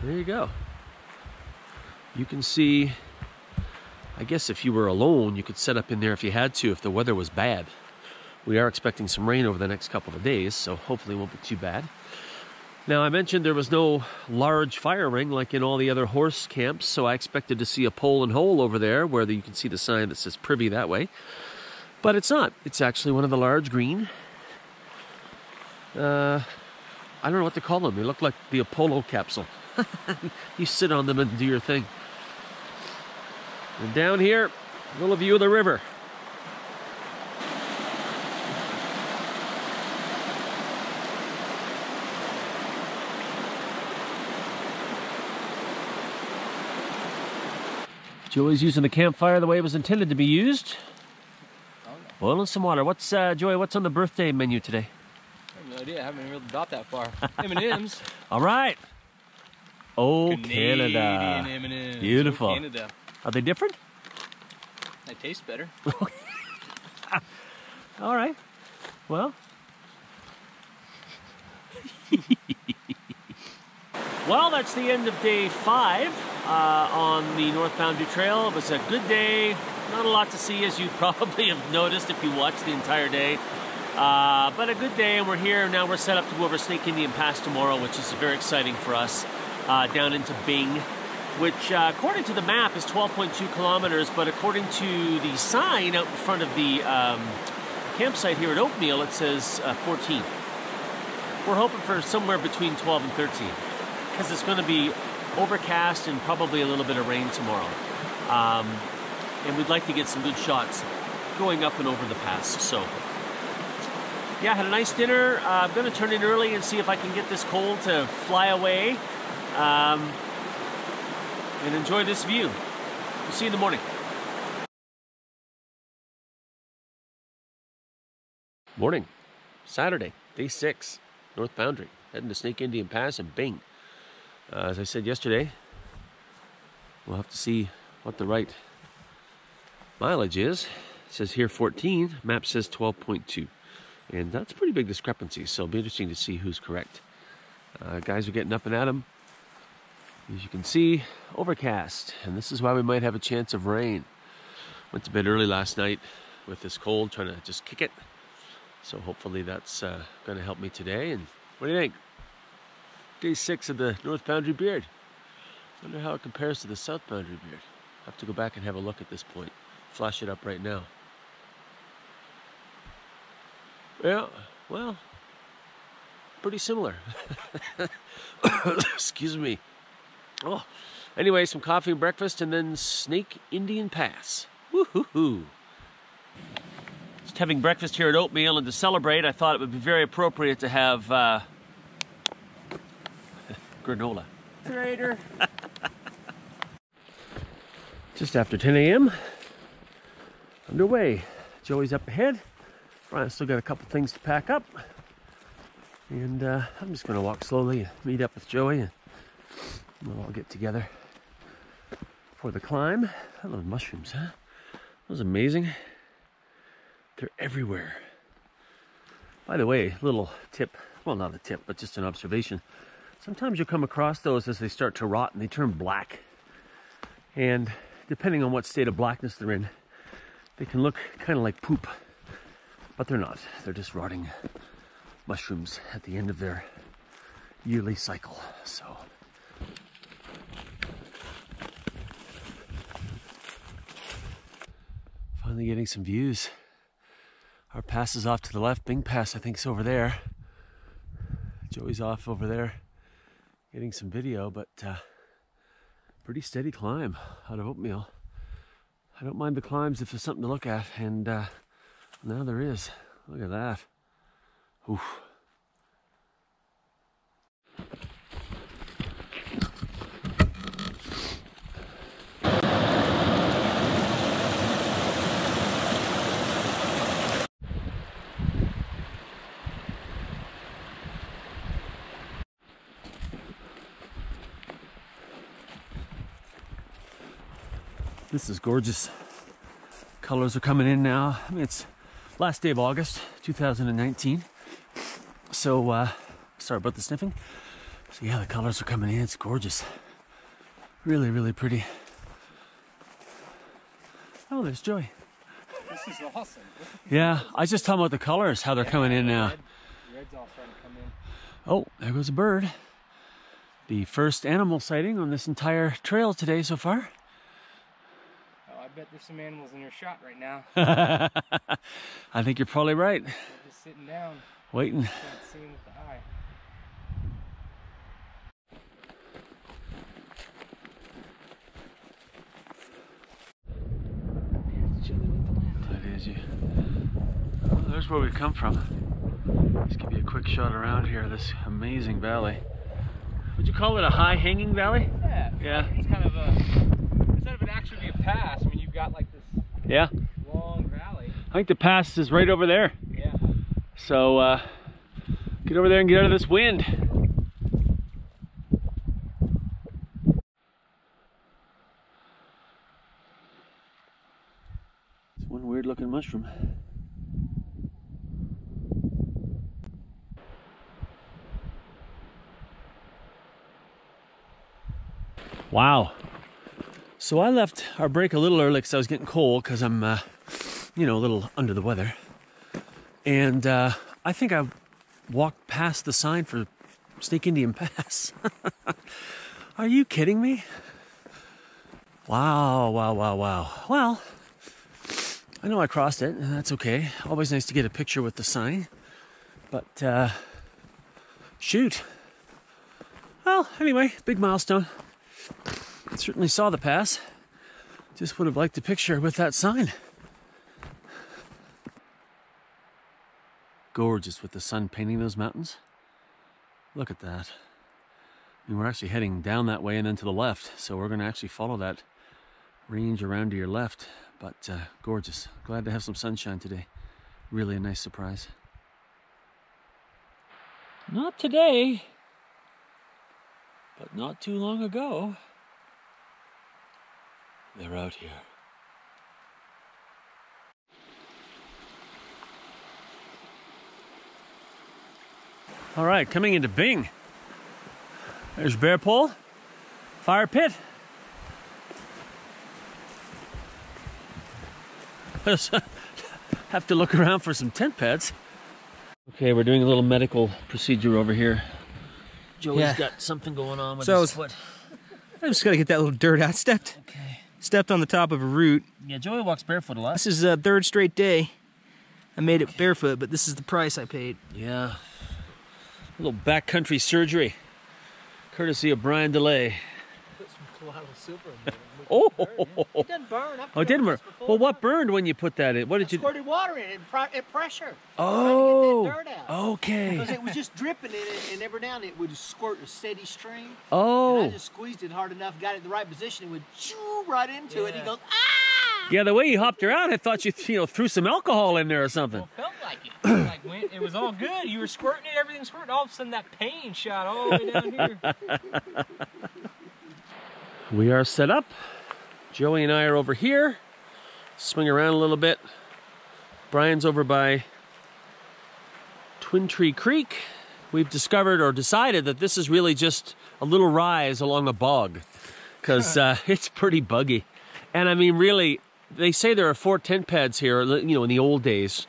there you go. You can see, I guess if you were alone, you could set up in there if you had to, if the weather was bad. We are expecting some rain over the next couple of days, so hopefully it won't be too bad. Now, I mentioned there was no large fire ring like in all the other horse camps, so I expected to see a pole and hole over there where the, you can see the sign that says privy that way. But it's not. It's actually one of the large green. Uh, I don't know what to call them. They look like the Apollo capsule. You sit on them and do your thing. And down here, a little view of the river. Joey's using the campfire the way it was intended to be used. Oh, no. Boiling some water. What's uh, Joey, what's on the birthday menu today? I have no idea. I haven't even really got that far. M and M's. All right. Oh, Canadian Canada. M and M's. Beautiful. Oh, Canada. Are they different? They taste better. All right. Well. Well, that's the end of day five. Uh, on the North Boundary Trail. It was a good day, not a lot to see as you probably have noticed if you watched the entire day, uh, but a good day, and we're here now. We're set up to go over Snake Indian Pass tomorrow, which is very exciting for us, uh, down into Bing, which uh, according to the map is twelve point two kilometers, but according to the sign out in front of the um, campsite here at Oatmeal, it says uh, fourteen. We're hoping for somewhere between twelve and thirteen because it's going to be overcast and probably a little bit of rain tomorrow. Um, and we'd like to get some good shots going up and over the pass. So, yeah, had a nice dinner. Uh, I'm going to turn in early and see if I can get this cold to fly away. Um, and enjoy this view. We'll see you in the morning. Morning. Saturday, day six, North Boundary. Heading to Snake Indian Pass and Bing. Uh, as I said yesterday, we'll have to see what the right mileage is. It says here fourteen, map says twelve point two. And that's a pretty big discrepancy, so it'll be interesting to see who's correct. Uh, guys are getting up and at them. As you can see, overcast. And this is why we might have a chance of rain. Went to bed early last night with this cold, trying to just kick it. So hopefully that's uh, going to help me today. And what do you think? Day six of the North Boundary Beard. Wonder how it compares to the South Boundary Beard. Have to go back and have a look at this point. Flash it up right now. Yeah, well, pretty similar. Excuse me. Oh, anyway, some coffee and breakfast, and then Snake Indian Pass. Woo-hoo-hoo. Just having breakfast here at Oatmeal, and to celebrate, I thought it would be very appropriate to have. Uh, Granola. Trader. Just after ten A M Underway. Joey's up ahead. Brian's still got a couple things to pack up. And uh, I'm just going to walk slowly and meet up with Joey, and we'll all get together for the climb. Hello, mushrooms, huh? That was amazing. They're everywhere. By the way, little tip, well, not a tip, but just an observation. Sometimes you'll come across those as they start to rot and they turn black. And depending on what state of blackness they're in, they can look kind of like poop, but they're not. They're just rotting mushrooms at the end of their yearly cycle. So finally getting some views. Our pass is off to the left. Bing Pass, I think, is over there. Joey's off over there getting some video, but uh, pretty steady climb out of Oatmeal. I don't mind the climbs if there's something to look at, and uh, now there is. Look at that. Oof. This is gorgeous. Colors are coming in now. I mean, it's last day of August, two thousand nineteen. So, uh, sorry about the sniffing. So yeah, the colors are coming in. It's gorgeous. Really, really pretty. Oh, there's Joey. This is awesome. Yeah, I was just talking about the colors, how they're yeah, coming in now. Red, red's all starting to come in. Oh, there goes a bird. The first animal sighting on this entire trail today so far. I bet there's some animals in your shot right now. I think you're probably right. They're just sitting down. Waiting. Can't see them with the eye. It's chilly with the land. That is you. Well, there's where we've come from. Let's give you a quick shot around here, this amazing valley. Would you call it a high hanging valley? Yeah. Yeah. It's kind of a... Instead of it actually be a pass, I mean, you've got like this yeah. long valley. I think the pass is right over there. Yeah. So uh, get over there and get out of this wind. It's one weird looking mushroom. Wow. So I left our break a little early because I was getting cold because I'm, uh, you know, a little under the weather. And uh, I think I walked past the sign for Snake Indian Pass. Are you kidding me? Wow, wow, wow, wow. Well, I know I crossed it, and that's okay. Always nice to get a picture with the sign. But, uh, shoot. Well, anyway, big milestone. Certainly saw the pass. Just would have liked a picture with that sign. Gorgeous with the sun painting those mountains. Look at that. I mean, we're actually heading down that way and then to the left, so we're going to actually follow that range around to your left. But uh, gorgeous. Glad to have some sunshine today. Really a nice surprise. Not today, but not too long ago. They're out here. All right, coming into Bing. There's Bear Pole, Fire Pit. Have to look around for some tent pets. Okay, we're doing a little medical procedure over here. Joey's yeah. got something going on with so his foot. I'm just gonna get that little dirt out stepped. Okay. Stepped on the top of a root. Yeah, Joey walks barefoot a lot. This is the uh, third straight day. I made it okay. barefoot, but this is the price I paid. Yeah. A little backcountry surgery. Courtesy of Brian DeLay. Put some Colorado Silver in there. Oh! Burn, yeah. It didn't burn. I've oh, it didn't burn. Well, what burned when you put that in? What did I you... squirted water in it at pressure. Oh! Trying to get that dirt out. Okay. Because it was just dripping in it, and every now and then it would squirt a steady stream. Oh! And I just squeezed it hard enough, got it in the right position, and went shoo right into yeah. it. And he goes, ah! Yeah, the way you hopped around, I thought you, you know, threw some alcohol in there or something. Well, it felt like it. It, like went, it was all good. You were squirting it, everything squirting. All of a sudden, that pain shot all the way down here. We are set up. Joey and I are over here. swing around a little bit. Brian's over by Twin Tree Creek. We've discovered or decided that this is really just a little rise along a bog, because uh, it's pretty buggy. And I mean, really, they say there are four tent pads here, you know, in the old days.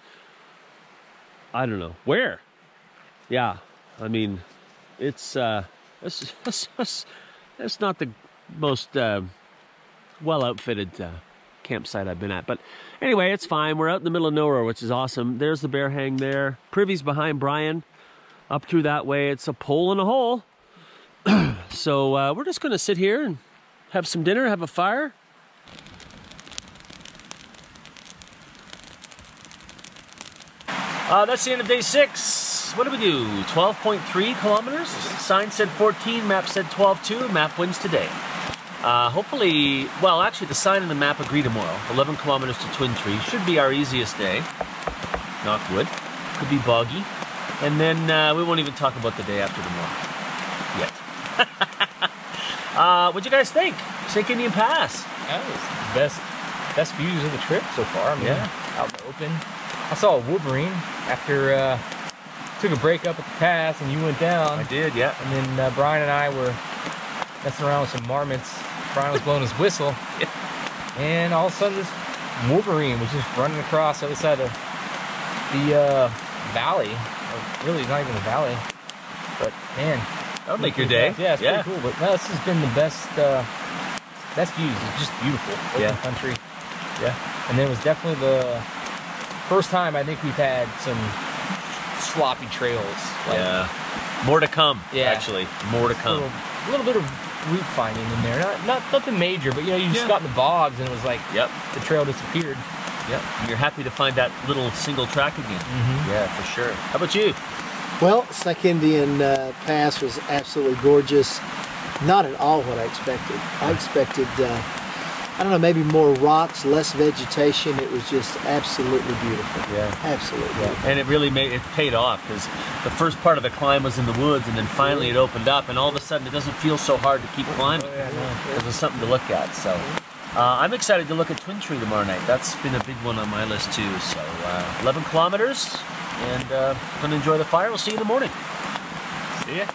I don't know. Where? Yeah, I mean, it's, uh, it's, it's, it's, it's not the most uh, well-outfitted uh, campsite I've been at. But anyway, it's fine. We're out in the middle of nowhere, which is awesome. There's the bear hang there. Privy's behind Brian. Up through that way, it's a pole and a hole. So uh, we're just going to sit here and have some dinner, have a fire. Uh, that's the end of day six. What do we do? twelve point three kilometers. Sign said fourteen, map said twelve point two. Map wins today. Uh, hopefully, well, actually the sign and the map agree tomorrow. eleven kilometers to Twin Tree. Should be our easiest day. Knock wood. Could be boggy. And then uh, we won't even talk about the day after tomorrow. Yet. uh, what'd you guys think? Snake Indian Pass. That was the best, best views of the trip so far. I mean, yeah. Out in the open. I saw a Wolverine after uh, took a break up at the pass and you went down. I did, yeah. And then uh, Brian and I were messing around with some marmots. Brian was blowing his whistle. Yeah. And all of a sudden this Wolverine was just running across the other side of the uh, valley. Really, not even a valley, but man, that'll make your day. Nice. Yeah, it's yeah. pretty cool. But no, this has been the best, uh, best views. It's just beautiful, open yeah. country. Yeah, and it was definitely the first time I think we've had some sloppy trails. Like, yeah, more to come. Yeah, actually, more to come. A little, a little bit of route finding in there, not not nothing major, but you know, you just yeah. got in the bogs and it was like, yep, the trail disappeared. Yep. And you're happy to find that little single track again. Mm-hmm. Yeah, for sure. How about you? Well, Snake Indian uh, Pass was absolutely gorgeous. Not at all what I expected. I expected, uh, I don't know, maybe more rocks, less vegetation. It was just absolutely beautiful. Yeah, absolutely. Yeah. Beautiful. And it really made it paid off because the first part of the climb was in the woods, and then finally yeah. it opened up, and all of a sudden it doesn't feel so hard to keep climbing. Oh, yeah, yeah. Because there's something to look at. So. Uh, I'm excited to look at Twin Tree tomorrow night. That's been a big one on my list too. So uh, eleven kilometers, and uh, gonna enjoy the fire. We'll see you in the morning. See ya.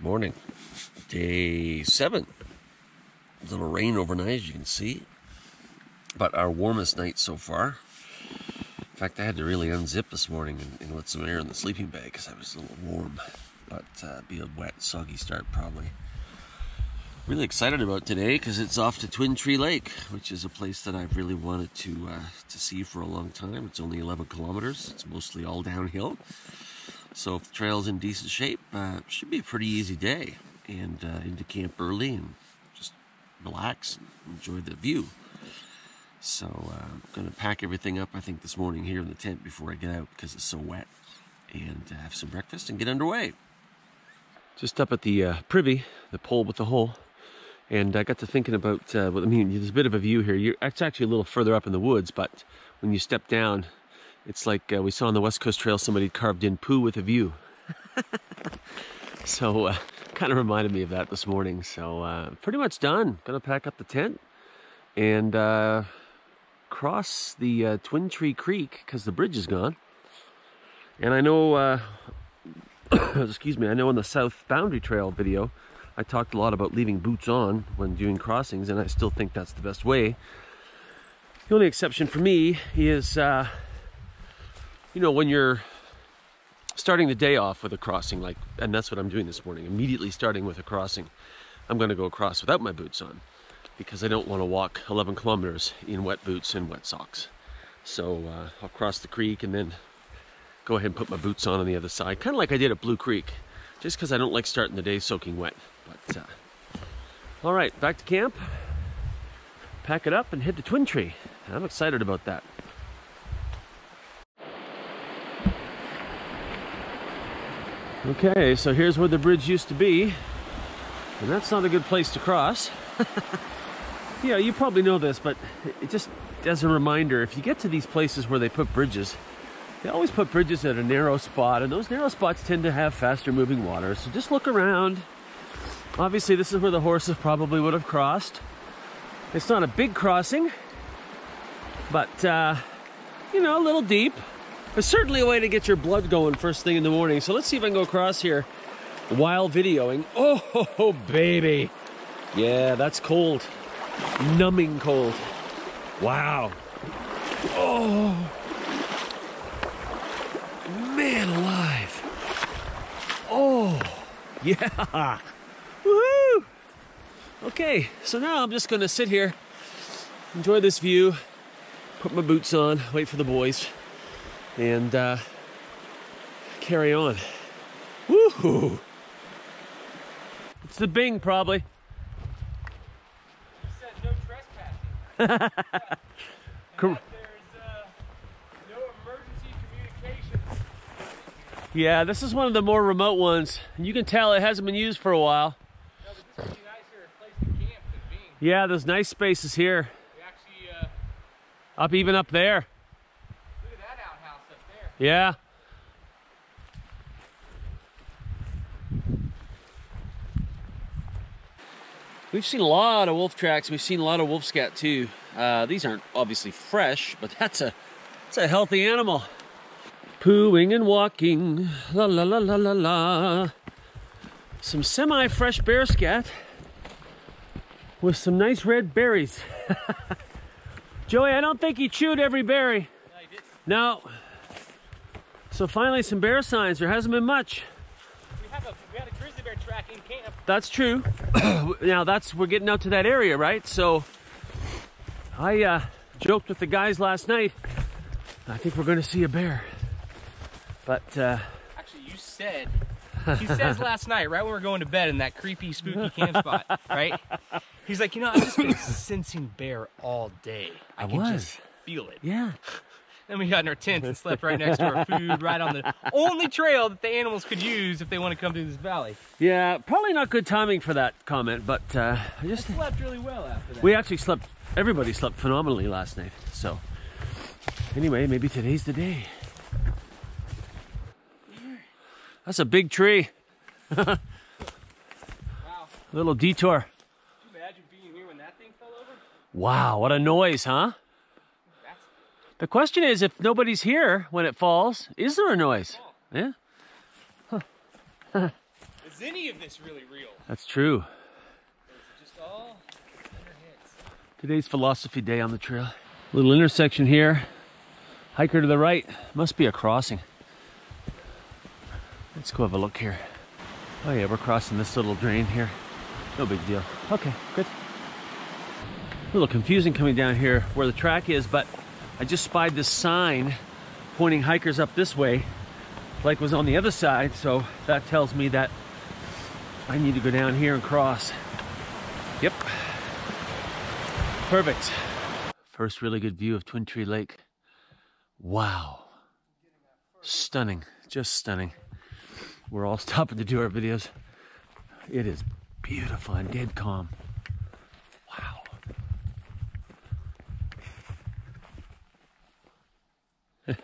Morning, day seven. A little rain overnight, as you can see, but our warmest night so far. In fact, I had to really unzip this morning and, and let some air in the sleeping bag because I was a little warm, but uh, be a wet, soggy start probably. Really excited about today because it's off to Twin Tree Lake, which is a place that I've really wanted to uh, to see for a long time. It's only eleven kilometers. It's mostly all downhill, so if the trail's in decent shape, uh, it should be a pretty easy day. And uh, into camp early and just relax and enjoy the view. So uh, I'm going to pack everything up, I think, this morning here in the tent before I get out because it's so wet, and uh, have some breakfast and get underway. Just up at the uh, privy, the pole with the hole, and I got to thinking about, uh, well, I mean, there's a bit of a view here. You're, it's actually a little further up in the woods, but when you step down, it's like uh, we saw on the West Coast Trail, somebody carved in poo with a view. So uh, kind of reminded me of that this morning. So uh, pretty much done. Going to pack up the tent and... Uh, Cross the uh, Twin Tree Creek because the bridge is gone, and I know. Uh, excuse me. I know in the South Boundary Trail video, I talked a lot about leaving boots on when doing crossings, and I still think that's the best way. The only exception for me is, uh, you know, when you're starting the day off with a crossing, like, and that's what I'm doing this morning. Immediately starting with a crossing, I'm going to go across without my boots on, because I don't want to walk eleven kilometers in wet boots and wet socks. So uh, I'll cross the creek and then go ahead and put my boots on on the other side, kind of like I did at Blue Creek, just because I don't like starting the day soaking wet. But uh, all right, back to camp, pack it up and hit the Twin Tree. I'm excited about that. Okay, so here's where the bridge used to be, and that's not a good place to cross. Yeah, you probably know this, but it just as a reminder, if you get to these places where they put bridges, they always put bridges at a narrow spot, and those narrow spots tend to have faster moving water. So just look around, Obviously this is where the horses probably would have crossed. It's not a big crossing, but uh, you know, a little deep. It's certainly a way to get your blood going first thing in the morning. So let's see if I can go across here while videoing. Oh, ho, ho, baby. Yeah, that's cold. Numbing cold. Wow. Oh. Man alive. Oh, yeah. Woohoo. Okay, so now I'm just gonna sit here, enjoy this view, put my boots on, wait for the boys, and uh, carry on. Woohoo! It's the Bing, probably. You said no trespassing. Cor there's uh, no emergency communications. Yeah, this is one of the more remote ones. You can tell it hasn't been used for a while. No, but this would be nicer place to camp than Bing. Yeah, there's nice spaces here. We actually, uh, up even up there. Look at that outhouse up there. Yeah. We've seen a lot of wolf tracks. We've seen a lot of wolf scat too. Uh, these aren't obviously fresh, but that's a that's a healthy animal. Pooing and walking, la la la la la la. Some semi-fresh bear scat with some nice red berries. Joey, I don't think he chewed every berry. No, he didn't. No. So finally, some bear signs. There hasn't been much. We have a, we had a grizzly bear track in camp. That's true. Now that's, we're getting out to that area, right? So I uh, joked with the guys last night. I think we're gonna see a bear, but uh, actually you said, he says last night, right when we're going to bed in that creepy, spooky camp spot, right? He's like, you know, I've just been sensing bear all day. I, I can was. just feel it. Yeah. Then we got in our tents and slept right next to our food, right on the only trail that the animals could use if they want to come through this valley. Yeah, probably not good timing for that comment, but uh, I just I slept really well after that. We actually slept, everybody slept phenomenally last night. So anyway, maybe today's the day. That's a big tree. Wow. Little detour. Could you imagine being here when that thing fell over? Wow, what a noise, huh? The question is, if nobody's here when it falls, is there a noise? Yeah. Huh. Is any of this really real? That's true. Or is it just all hits? Today's philosophy day on the trail. Little intersection here. Hiker to the right. Must be a crossing. Let's go have a look here. Oh yeah, we're crossing this little drain here. No big deal. Okay, good. A little confusing coming down here where the track is, but I just spied this sign pointing hikers up this way, like was on the other side, so that tells me that I need to go down here and cross. Yep. Perfect. First really good view of Twin Tree Lake. Wow. Stunning. Just stunning. We're all stopping to do our videos. It is beautiful and dead calm. Wow.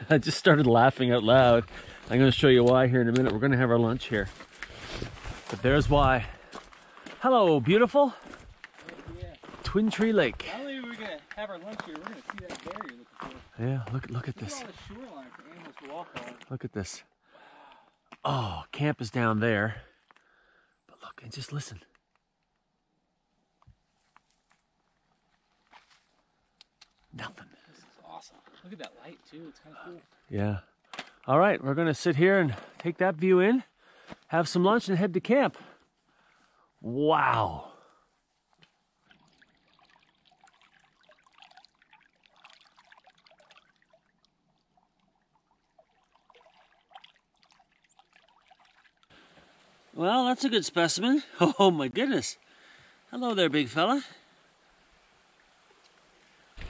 I just started laughing out loud. I'm going to show you why here in a minute. We're going to have our lunch here. But there's why. Hello, beautiful. Oh, yeah. Twin Tree Lake. I believe we're going to have our lunch here. We're going to see that bear you're looking for. Yeah, look, look at this. Look at all the shoreline for animals to walk on. Look at this. Wow. Oh, camp is down there. But look, and just listen. Nothing. Look at that light too, it's kind of cool. Yeah. All right, we're gonna sit here and take that view in, have some lunch and head to camp. Wow. Well, that's a good specimen. Oh my goodness. Hello there, big fella.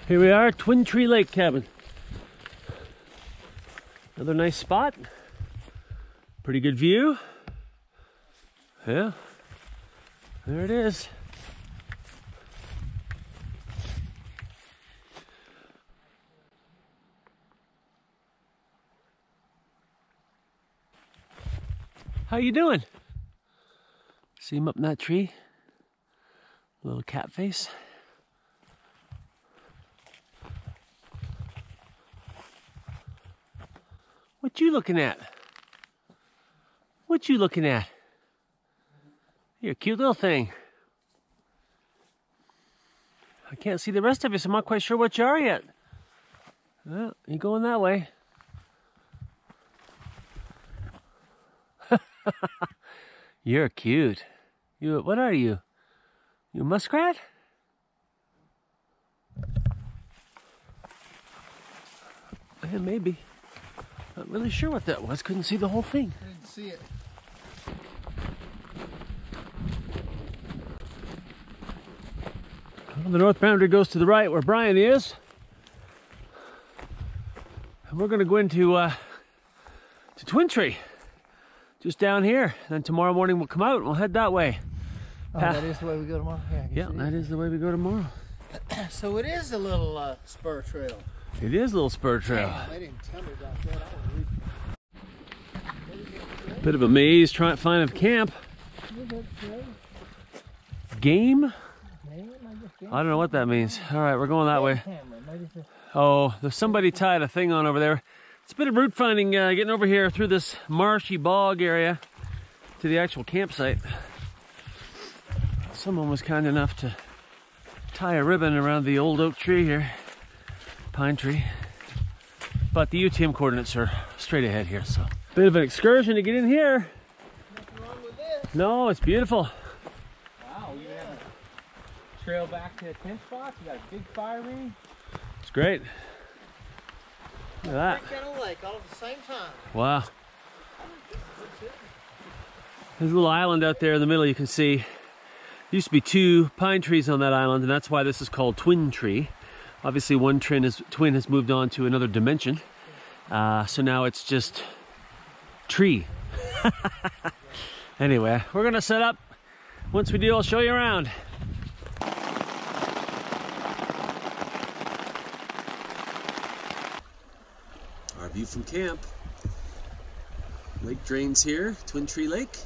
Here we are, Twin Tree Lake cabin. Another nice spot. Pretty good view. Yeah, there it is. How you doing? See him up in that tree? Little cat face. What you looking at? What you looking at? You're a cute little thing. I can't see the rest of you, so I'm not quite sure what you are yet. Well, you're going that way. You're cute. You, what are you? You a muskrat? Yeah, maybe. Not really sure what that was. Couldn't see the whole thing. I didn't see it. Well, the north boundary goes to the right where Brian is. And we're going to go into uh, to Twin Tree. Just down here. Then tomorrow morning we'll come out and we'll head that way. Oh, that is the way we go tomorrow? Yeah, yeah that is the way we go tomorrow. So it is a little uh, spur trail. It is a little spur trail. They didn't tell me about that. I Bit of a maze trying to find a camp. Game? I don't know what that means. All right, we're going that way. Oh, there's somebody tied a thing on over there. It's a bit of route finding, uh, getting over here through this marshy bog area to the actual campsite. Someone was kind enough to tie a ribbon around the old oak tree here, pine tree. But the U T M coordinates are straight ahead here, so. Bit of an excursion to get in here. Nothing wrong with this. No, it's beautiful. Wow, you yeah. have a trail back to the tent spots. You got a big fire ring. It's great. Look at that. Break lake all at the same time. Wow. There's a little island out there in the middle you can see. There used to be two pine trees on that island, and that's why this is called Twin Tree. Obviously one twin has, twin has moved on to another dimension. Uh, so now it's just tree. Anyway, we're gonna set up. Once we do, I'll show you around. View from camp. Lake drains here, Twin Tree Lake.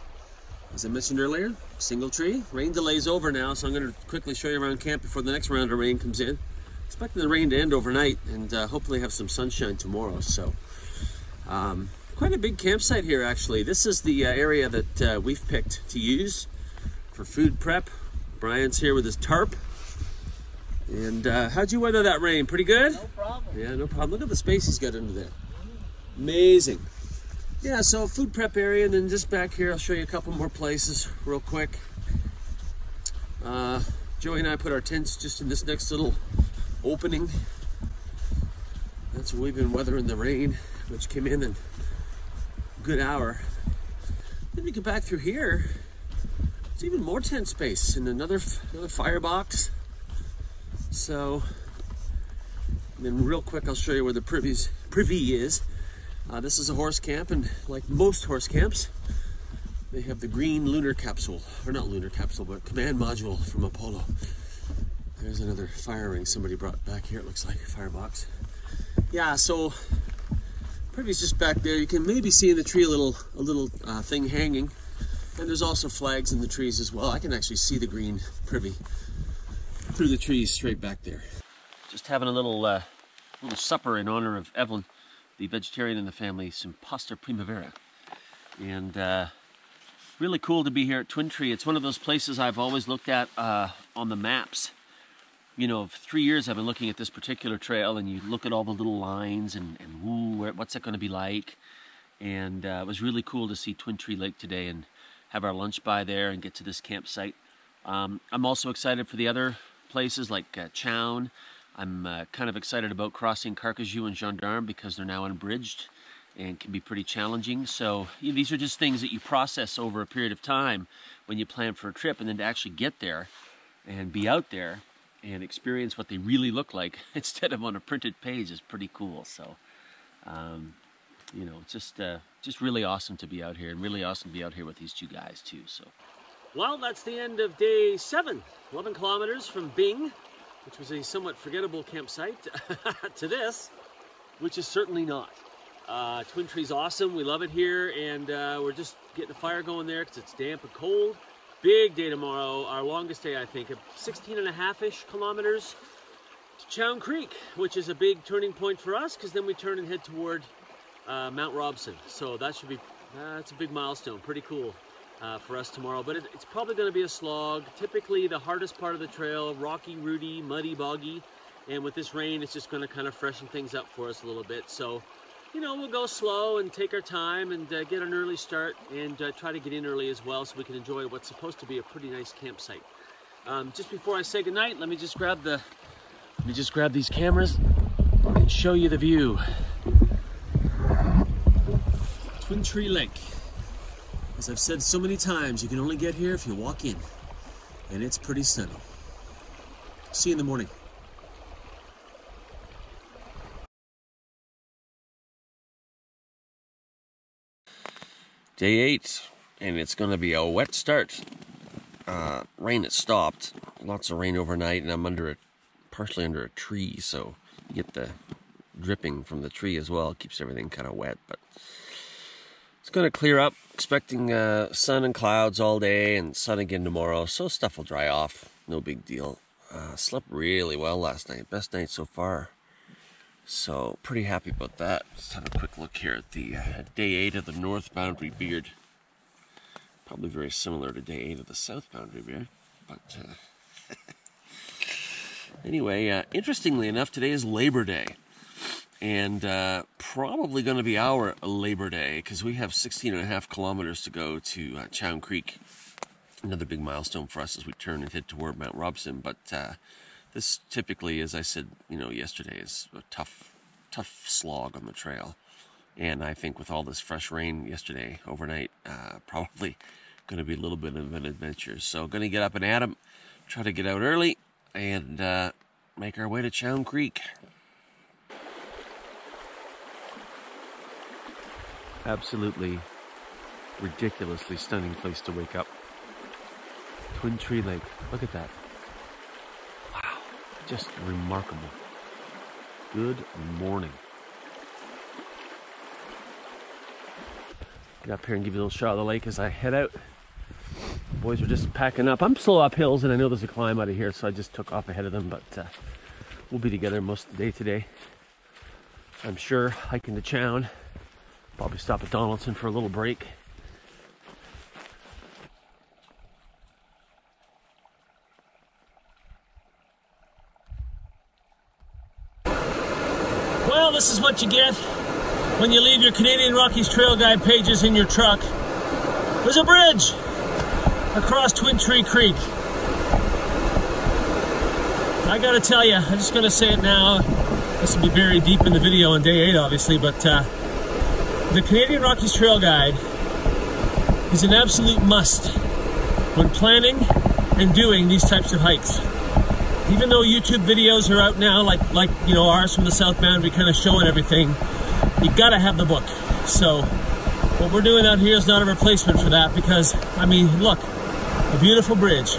As I mentioned earlier, single tree. Rain delay's over now, so I'm going to quickly show you around camp before the next round of rain comes in. Expecting the rain to end overnight and uh, hopefully have some sunshine tomorrow. So, um, quite a big campsite here actually. This is the uh, area that uh, we've picked to use for food prep. Brian's here with his tarp. And uh, how'd you weather that rain? Pretty good? No problem. Yeah, no problem. Look at the space he's got under there. Amazing. Yeah, so food prep area, and then just back here I'll show you a couple more places real quick. Uh, Joey and I put our tents just in this next little opening. That's where we've been weathering the rain, which came in in a good hour. Then we get back through here, there's even more tent space and another, another firebox. So, and then real quick I'll show you where the privy's, privy is. Uh, this is a horse camp, and like most horse camps, they have the green lunar capsule, or not lunar capsule, but command module from Apollo. There's another fire ring somebody brought back here, it looks like, a firebox. Yeah, so privy's just back there. You can maybe see in the tree a little, a little uh, thing hanging, and there's also flags in the trees as well. I can actually see the green privy through the trees straight back there. Just having a little, uh, little supper in honor of Evelyn, the vegetarian in the family, some pasta primavera. And uh, really cool to be here at Twin Tree. It's one of those places I've always looked at uh, on the maps. You know, for three years I've been looking at this particular trail, and you look at all the little lines and, and woo, where, what's it gonna be like? And uh, it was really cool to see Twin Tree Lake today and have our lunch by there and get to this campsite. Um, I'm also excited for the other places like uh, Chown. I'm uh, kind of excited about crossing Carcajou and Gendarme because they're now unbridged and can be pretty challenging. So you know, these are just things that you process over a period of time when you plan for a trip, and then to actually get there and be out there and experience what they really look like instead of on a printed page is pretty cool. So, um, you know, just, uh, just really awesome to be out here, and really awesome to be out here with these two guys too. So, well, that's the end of day seven, eleven kilometers from Bing, which was a somewhat forgettable campsite, to this, which is certainly not. Uh, Twin Tree's awesome, we love it here, and uh, we're just getting a fire going there because it's damp and cold. Big day tomorrow, our longest day, I think, of sixteen and a half-ish kilometers to Chown Creek, which is a big turning point for us because then we turn and head toward uh, Mount Robson. So that should be, uh, that's a big milestone, pretty cool uh, for us tomorrow. But it, it's probably going to be a slog. Typically the hardest part of the trail, rocky, rooty, muddy, boggy. And with this rain, it's just going to kind of freshen things up for us a little bit. So, you know, we'll go slow and take our time and uh, get an early start and uh, try to get in early as well so we can enjoy what's supposed to be a pretty nice campsite. Um, just before I say goodnight, let me just grab the, let me just grab these cameras and show you the view. Twin Tree Lake. As I've said so many times, you can only get here if you walk in. And it's pretty sunny. See you in the morning. Day eight, and it's going to be a wet start. Uh, rain has stopped. Lots of rain overnight, and I'm under a, partially under a tree, so you get the dripping from the tree as well. It keeps everything kind of wet, but it's going to clear up. Expecting uh, sun and clouds all day, and sun again tomorrow, so stuff will dry off. No big deal. Uh, slept really well last night. Best night so far. So, pretty happy about that. Let's have a quick look here at the uh, day eight of the North Boundary Beard. Probably very similar to day eight of the South Boundary Beard. But, uh, anyway, uh, interestingly enough, today is Labor Day. And uh, probably going to be our Labor Day, because we have sixteen and a half kilometers to go to uh, Chown Creek. Another big milestone for us as we turn and head toward Mount Robson, but... Uh, This typically, as I said, you know, yesterday is a tough, tough slog on the trail. And I think with all this fresh rain yesterday, overnight, uh, probably going to be a little bit of an adventure. So going to get up and at 'em, try to get out early, and uh, make our way to Chown Creek. Absolutely ridiculously stunning place to wake up. Twin Tree Lake, look at that. Just remarkable. Good morning. Get up here and give you a little shot of the lake as I head out. The boys are just packing up. I'm slow up hills and I know there's a climb out of here, so I just took off ahead of them, but uh, we'll be together most of the day today. I'm sure, hiking to Chown. Probably stop at Donaldson for a little break. This is what you get when you leave your Canadian Rockies Trail Guide pages in your truck. There's a bridge across Twin Tree Creek. I gotta tell you, I'm just gonna say it now. This will be very deep in the video on day eight, obviously, but uh, the Canadian Rockies Trail Guide is an absolute must when planning and doing these types of hikes. Even though YouTube videos are out now, like, like you know, ours from the South Boundary kind of showing everything, you gotta have the book. So, what we're doing out here is not a replacement for that because, I mean, look, a beautiful bridge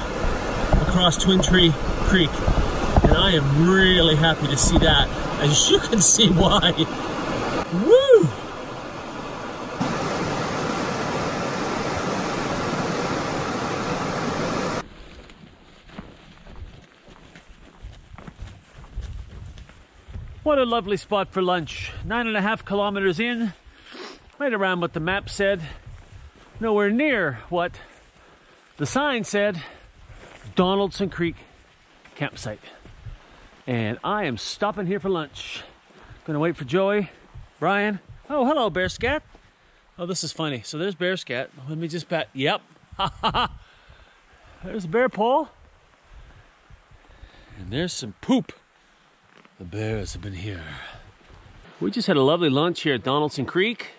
across Twin Tree Creek. And I am really happy to see that, as you can see why. Woo! What a lovely spot for lunch. Nine and a half kilometers in, right around what the map said. Nowhere near what the sign said, Donaldson Creek campsite. And I am stopping here for lunch. Gonna wait for Joey, Brian. Oh, hello, Bear Scat. Oh, this is funny. So there's Bear Scat. Let me just pat, yep. There's Bear Paw. And there's some poop. The bears have been here. We just had a lovely lunch here at Donaldson Creek.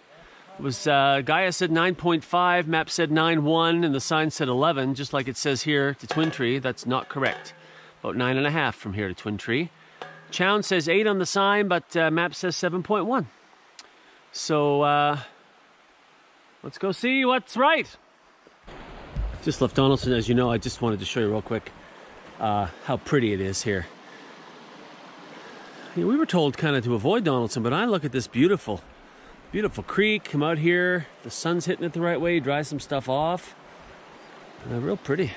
It was, uh, Gaia said nine point five, map said nine point one, and the sign said eleven, just like it says here to Twin Tree. That's not correct. About nine and a half from here to Twin Tree. Chown says eight on the sign, but uh, map says seven point one. So, uh, let's go see what's right. Just left Donaldson, as you know. I just wanted to show you real quick uh, how pretty it is here. Yeah, we were told kind of to avoid Donaldson, but I look at this beautiful, beautiful creek. Come out here, the sun's hitting it the right way, dry some stuff off. They're real pretty.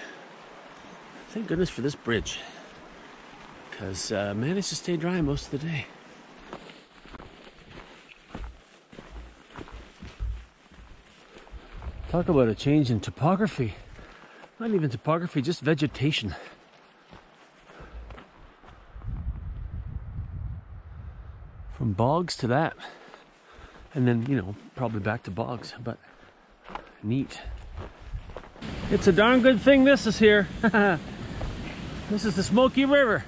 Thank goodness for this bridge, because uh, managed to stay dry most of the day. Talk about a change in topography. Not even topography, just vegetation. From bogs to that. And then, you know, probably back to bogs, but neat. It's a darn good thing this is here. This is the Smoky River.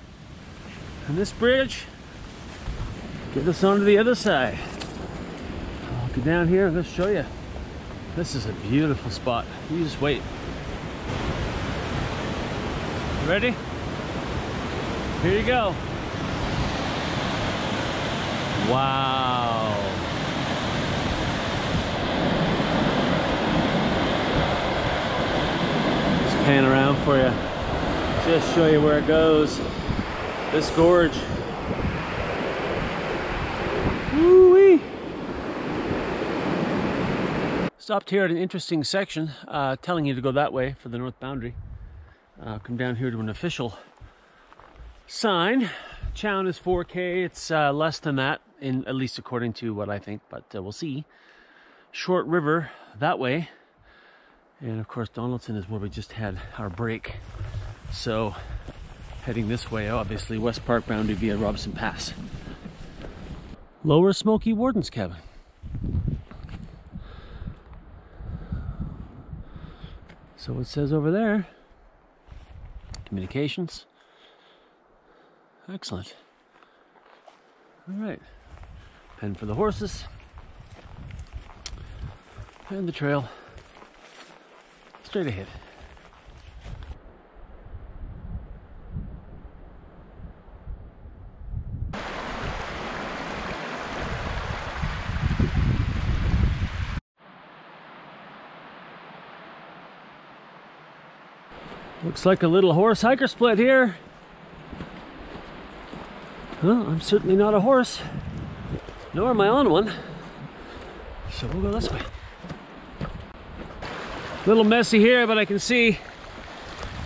And this bridge, get us onto the other side. I'll get down here and just show you. This is a beautiful spot. You just wait. Ready? Here you go. Wow. Just pan around for you. Just show you where it goes. This gorge. Woo-wee. Stopped here at an interesting section, uh, telling you to go that way for the north boundary. Uh, come down here to an official sign. Chown is four K. It's uh, less than that, in at least according to what I think, but uh, we'll see. Short River that way, and of course Donaldson is where we just had our break. So heading this way, obviously West Park boundary via Robson Pass. Lower Smoky Warden's Cabin. So it says over there. Communications. Excellent. All right. Pen for the horses. And the trail. Straight ahead. Looks like a little horse hiker split here. Well, I'm certainly not a horse, nor am I on one. So we'll go this way. A little messy here, but I can see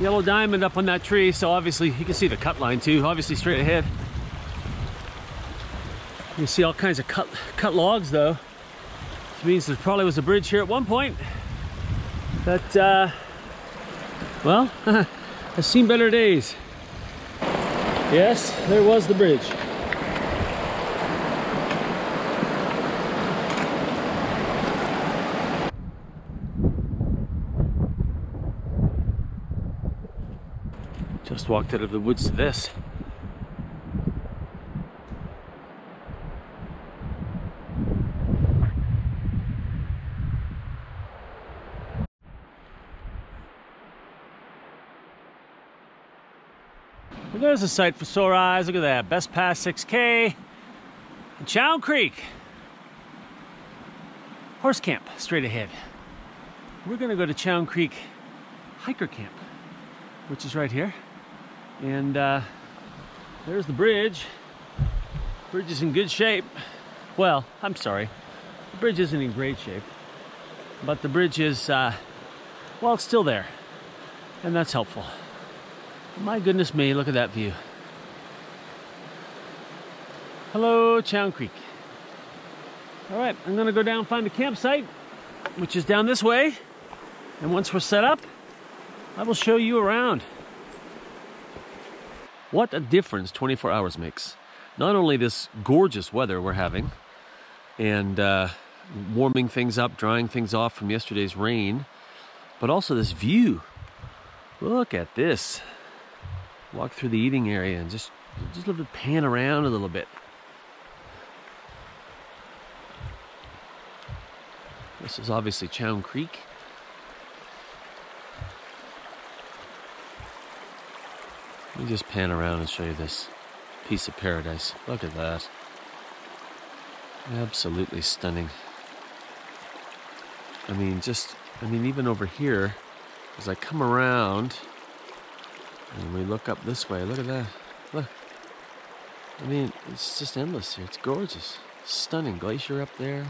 yellow diamond up on that tree. So obviously you can see the cut line too, obviously straight ahead. You see all kinds of cut, cut logs though, which means there probably was a bridge here at one point. But, uh, well, I've seen better days. Yes, there was the bridge. Just walked out of the woods to this. There's a sight for sore eyes. Look at that. Best Pass six K. And Chown Creek. Horse camp straight ahead. We're going to go to Chown Creek hiker camp, which is right here. And uh, there's the bridge. Bridge is in good shape. Well, I'm sorry. The bridge isn't in great shape. But the bridge is, uh, well, it's still there. And that's helpful. My goodness me, look at that view. Hello, Chown Creek. All right, I'm gonna go down and find a campsite, which is down this way. And once we're set up, I will show you around. What a difference twenty-four hours makes. Not only this gorgeous weather we're having, and uh, warming things up, drying things off from yesterday's rain, but also this view. Look at this. Walk through the eating area and just just a little bit pan around a little bit. This is obviously Chown Creek. Let me just pan around and show you this piece of paradise. Look at that. Absolutely stunning. I mean, just, I mean, even over here, as I come around, and we look up this way, look at that, look. I mean, it's just endless here, it's gorgeous. Stunning glacier up there,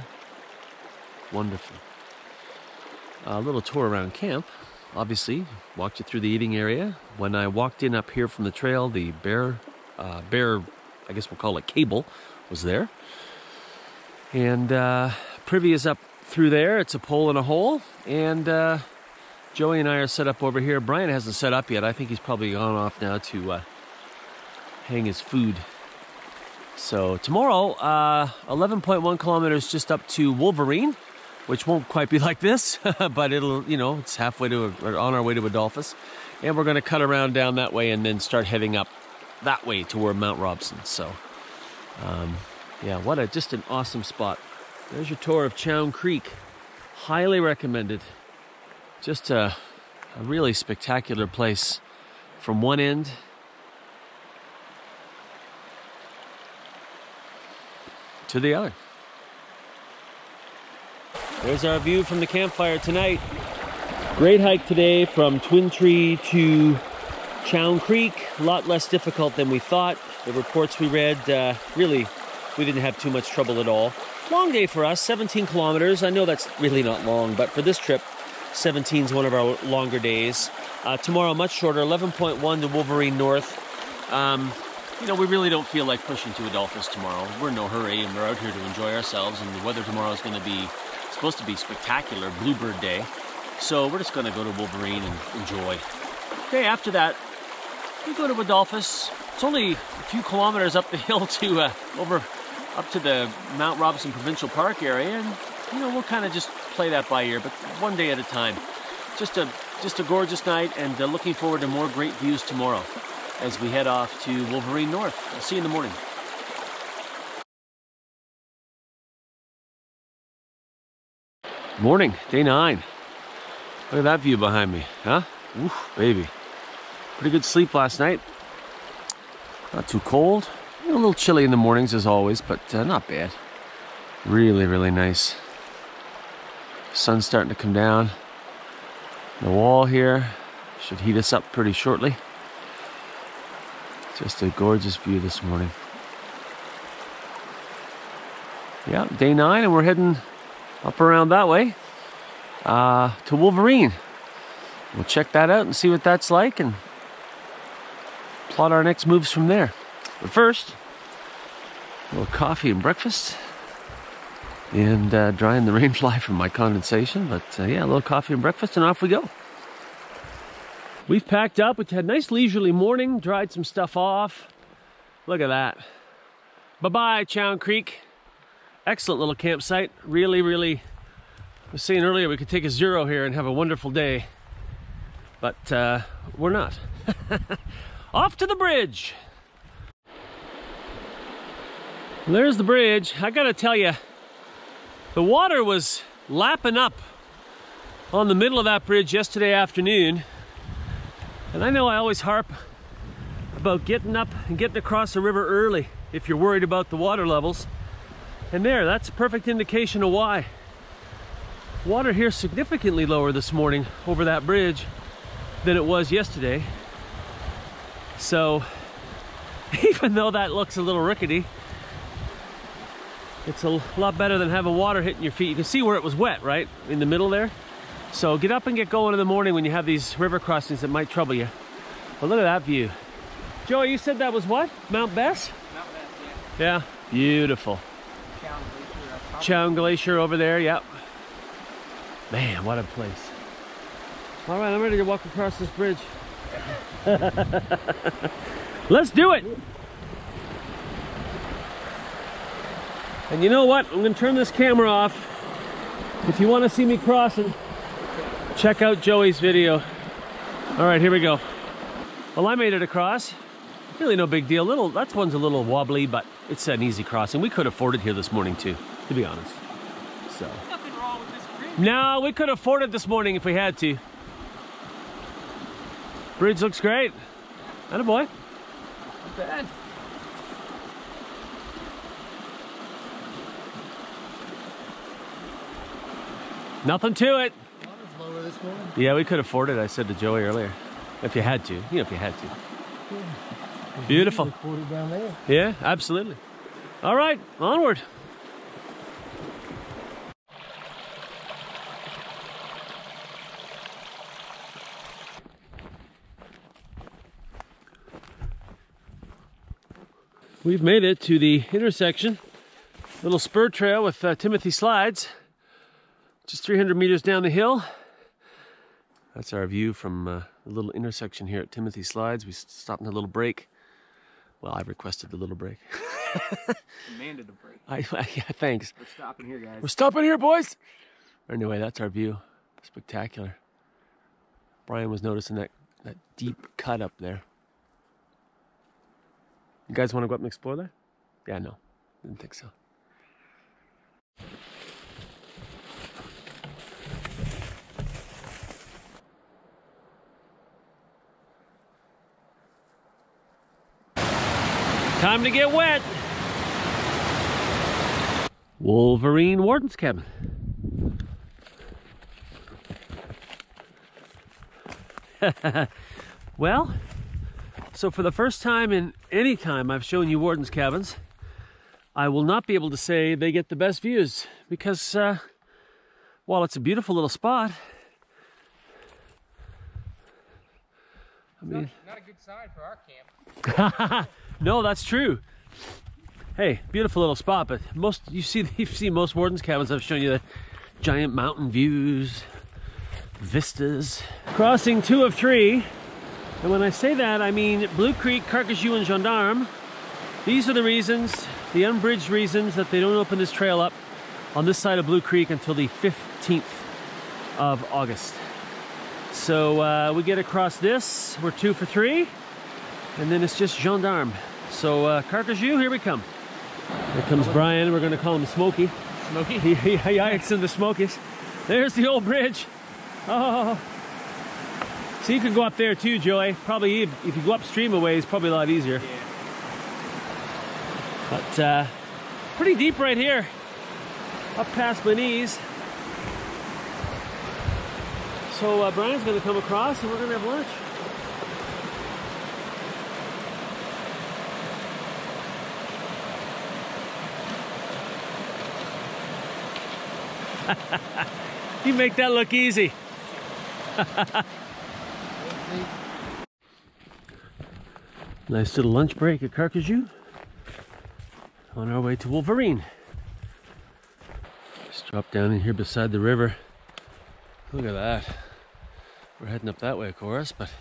wonderful. A little tour around camp, obviously walked you through the eating area. When I walked in up here from the trail, the bear, uh, bear, I guess we'll call it cable, was there. And uh, Privy is up through there. It's a pole and a hole. And uh, Joey and I are set up over here. Brian hasn't set up yet. I think he's probably gone off now to uh, hang his food. So tomorrow, uh, eleven point one kilometers just up to Wolverine, which won't quite be like this, but it'll, you know, it's halfway to, or on our way to Adolphus. And we're going to cut around down that way and then start heading up that way toward Mount Robson. So, um, yeah, what a, just an awesome spot. There's your tour of Chown Creek. Highly recommended. Just a, a really spectacular place from one end. To the other. There's our view from the campfire tonight. Great hike today from Twin Tree to Chown Creek. A lot less difficult than we thought. The reports we read, uh, really, we didn't have too much trouble at all. Long day for us, seventeen kilometers. I know that's really not long, but for this trip, seventeen's one of our longer days. Uh, tomorrow, much shorter, eleven point one to Wolverine North. Um, You know, we really don't feel like pushing to Adolphus tomorrow. We're in no hurry, and we're out here to enjoy ourselves, and the weather tomorrow is going to be, supposed to be spectacular, Bluebird Day. So we're just going to go to Wolverine and enjoy. Day after that, we go to Adolphus. It's only a few kilometers up the hill to, uh, over, up to the Mount Robson Provincial Park area, and, you know, we'll kind of just play that by ear, but one day at a time. Just a, just a gorgeous night, and uh, looking forward to more great views tomorrow as we head off to Wolverine North. I'll see you in the morning. Morning, day nine. Look at that view behind me, huh? Oof, baby. Pretty good sleep last night. Not too cold. A little chilly in the mornings as always, but uh, not bad. Really, really nice. Sun's starting to come down. The wall here should heat us up pretty shortly. Just a gorgeous view this morning. Yeah, day nine, and we're heading up around that way uh, to Wolverine. We'll check that out and see what that's like and plot our next moves from there. But first, a little coffee and breakfast and uh, drying the rain fly from my condensation. But uh, yeah, a little coffee and breakfast and off we go. We've packed up, we had a nice leisurely morning, dried some stuff off. Look at that. Bye-bye, Chown Creek. Excellent little campsite. Really, really, I was saying earlier we could take a zero here and have a wonderful day, but uh, we're not. Off to the bridge. There's the bridge. I gotta tell you, the water was lapping up on the middle of that bridge yesterday afternoon. And I know I always harp about getting up and getting across the river early if you're worried about the water levels. And there, that's a perfect indication of why. Water here significantly lower this morning over that bridge than it was yesterday. So, even though that looks a little rickety, it's a lot better than having water hitting your feet. You can see where it was wet, right? In the middle there. So get up and get going in the morning when you have these river crossings that might trouble you. But look at that view. Joey, you said that was what? Mount Bess? Mount Bess, yeah. Yeah, beautiful. Chown Glacier up top. Chown Glacier over there, yep. Man, what a place. All right, I'm ready to walk across this bridge. Let's do it. And you know what? I'm gonna turn this camera off. If you want to see me crossing, check out Joey's video. All right, here we go. Well, I made it across. Really no big deal. Little, that one's a little wobbly, but it's an easy crossing. We could afford it here this morning too, to be honest. So. Nothing wrong with this bridge. No, we could afford it this morning if we had to. Bridge looks great. Attaboy. Not bad. Nothing to it. This morning? Yeah, we could afford it, I said to Joey earlier. If you had to, you know, if you had to. Yeah. Beautiful. Down there. Yeah, absolutely. All right, onward. We've made it to the intersection. Little spur trail with uh, Timothy Slides. Just three hundred meters down the hill. That's our view from uh, a little intersection here at Timothy Slides. We stopped in a little break. Well, I requested the little break. Demanded a break. I, I, yeah, thanks. We're stopping here, guys. We're stopping here, boys. Anyway, that's our view. Spectacular. Brian was noticing that, that deep cut up there. You guys want to go up and explore there? Yeah, no. Didn't think so. Time to get wet. Wolverine Warden's cabin. Well, so for the first time in any time I've shown you Warden's cabins, I will not be able to say they get the best views because uh, while it's a beautiful little spot, I mean, not a good sign for our camp. No, that's true. Hey, beautiful little spot, but most you see you've seen most Warden's cabins. I've shown you the giant mountain views, vistas. Crossing two of three, and when I say that, I mean Blue Creek, Carcajou, and Gendarme. These are the reasons, the unbridged reasons, that they don't open this trail up on this side of Blue Creek until the fifteenth of August. So uh, we get across this. We're two for three. And then it's just Gendarme. So uh, Carcajou, here we come. Here comes Brian. We're going to call him Smokey. Smokey? He, he, he hikes in the Smokies. There's the old bridge. Oh. So you could go up there too, Joey. Probably if, if you go upstream a ways, probably a lot easier. Yeah. But uh, pretty deep right here. Up past my knees. So uh, Brian's going to come across and we're going to have lunch. You make that look easy. Nice little lunch break at Carcajou. On our way to Wolverine. Just drop down in here beside the river. Look at that. We're heading up that way, of course, but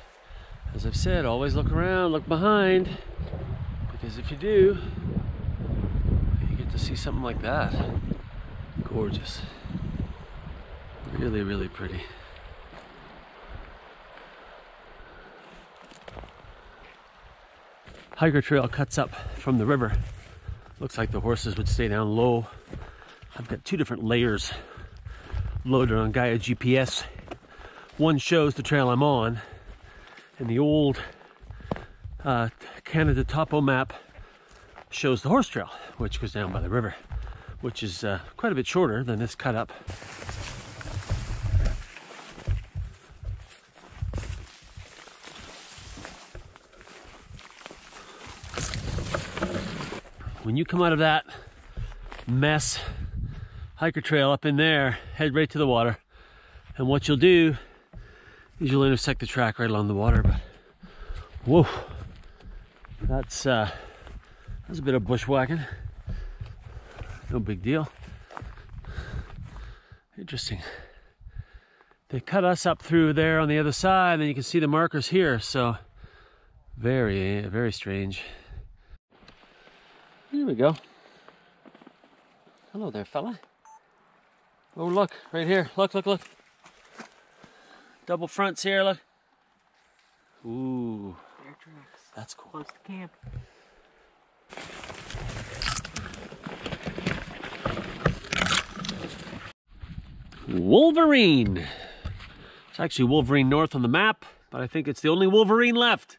as I've said, always look around, look behind, because if you do, you get to see something like that. Gorgeous. Really, really pretty. Hiker trail cuts up from the river. Looks like the horses would stay down low. I've got two different layers loaded on Gaia G P S. One shows the trail I'm on, and the old uh, Canada topo map shows the horse trail, which goes down by the river, which is uh, quite a bit shorter than this cut up. When you come out of that mess, hiker trail up in there, head right to the water. And what you'll do is you'll intersect the track right along the water. But whoa, that's uh, that's a bit of bushwhacking. No big deal. Interesting. They cut us up through there on the other side, and you can see the markers here. So very, very strange. Here we go. Hello there, fella. Oh, look, right here. Look, look, look. Double fronts here, look. Ooh. Bear tracks. That's cool. Close to camp. Wolverine. It's actually Wolverine North on the map, but I think it's the only Wolverine left.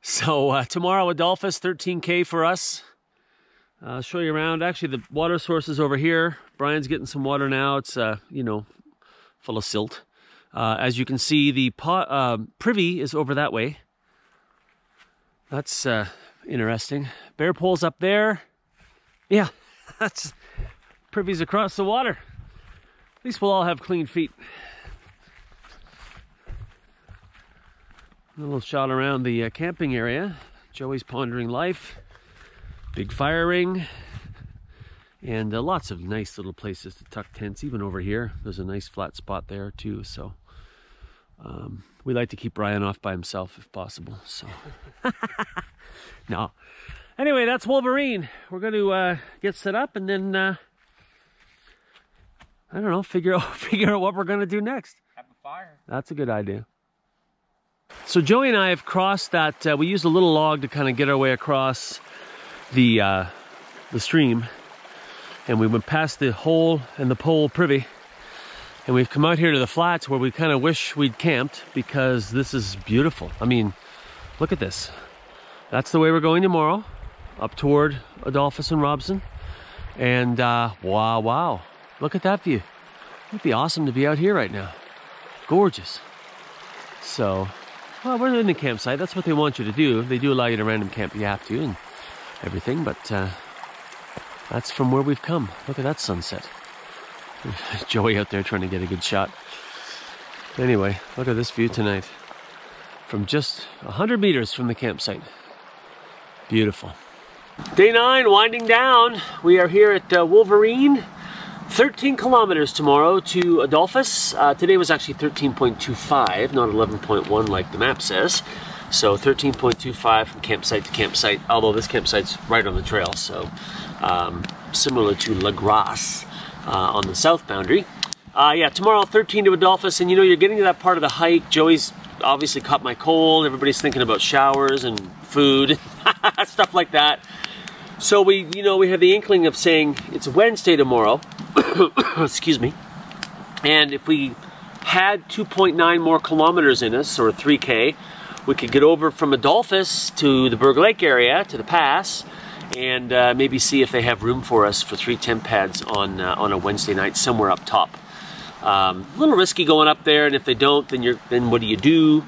So uh, tomorrow, Adolphus, thirteen K for us. I'll uh, show you around. Actually, the water source is over here. Brian's getting some water now. It's, uh, you know, full of silt. Uh, as you can see, the pot, uh, privy is over that way. That's uh, interesting. Bear pole's up there. Yeah, that's privy's across the water. At least we'll all have clean feet. A little shot around the uh, camping area. Joey's pondering life. Big fire ring. And uh, lots of nice little places to tuck tents, even over here. There's a nice flat spot there too, so. Um, we like to keep Brian off by himself if possible, so. No. Anyway, that's Wolverine. We're going to uh, get set up and then, uh, I don't know, figure out, figure out what we're going to do next. Have a fire. That's a good idea. So Joey and I have crossed that, uh, we used a little log to kind of get our way across the, uh, the stream. And we went past the hole and the pole privy. And we've come out here to the flats where we kind of wish we'd camped, because this is beautiful. I mean, look at this. That's the way we're going tomorrow, up toward Adolphus and Robson. And uh, wow, wow, look at that view. It'd be awesome to be out here right now. Gorgeous. So, well, we're in the campsite. That's what they want you to do. They do allow you to random camp. You have to and everything, but uh, that's from where we've come. Look at that sunset. Joey out there trying to get a good shot. Anyway, look at this view tonight. From just one hundred meters from the campsite. Beautiful. Day nine, winding down. We are here at uh, Wolverine. thirteen kilometers tomorrow to Adolphus. Uh, today was actually thirteen point two five, not eleven point one like the map says. So thirteen point two five from campsite to campsite, although this campsite's right on the trail, so um, similar to La Grasse. Uh, on the south boundary. Uh, yeah, tomorrow thirteen to Adolphus, and you know, you're getting to that part of the hike. Joey's obviously caught my cold. Everybody's thinking about showers and food, stuff like that. So we, you know, we have the inkling of saying it's Wednesday tomorrow. Excuse me. And if we had two point nine more kilometers in us, or three K, we could get over from Adolphus to the Berg Lake area, to the pass, and uh, maybe see if they have room for us for three tent pads on uh, on a Wednesday night somewhere up top. Um, a little risky going up there, and if they don't, then you're then what do you do?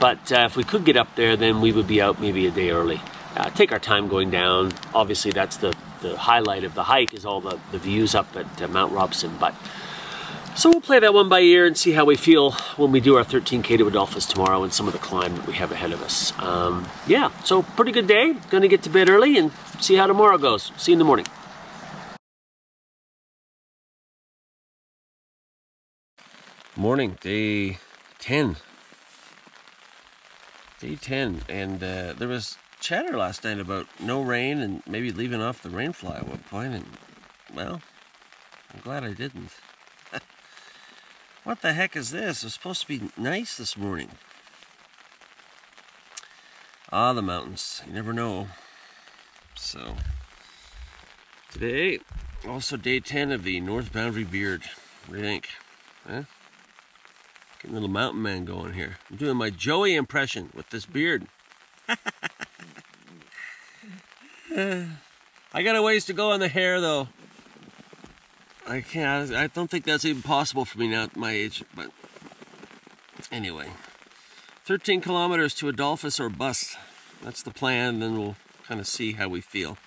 But uh, if we could get up there, then we would be out maybe a day early. Uh, take our time going down. Obviously, that's the the highlight of the hike, is all the the views up at uh, Mount Robson. But so we'll play that one by ear and see how we feel when we do our thirteen K to Adolphus tomorrow and some of the climb that we have ahead of us. Um, yeah, so pretty good day. Gonna get to bed early and see how tomorrow goes. See you in the morning. Morning, day ten. Day ten, and uh, there was chatter last night about no rain and maybe leaving off the rain fly at one point, and well, I'm glad I didn't. What the heck is this? It was supposed to be nice this morning. Ah, the mountains. You never know. So, today, also day ten of the North Boundary Beard. What do you think? Huh? Getting a little mountain man going here. I'm doing my Joey impression with this beard. uh, I got a ways to go on the hair, though. I can't, I don't think that's even possible for me now at my age, but anyway. thirteen kilometers to Adolphus or bust. That's the plan, then we'll kind of see how we feel.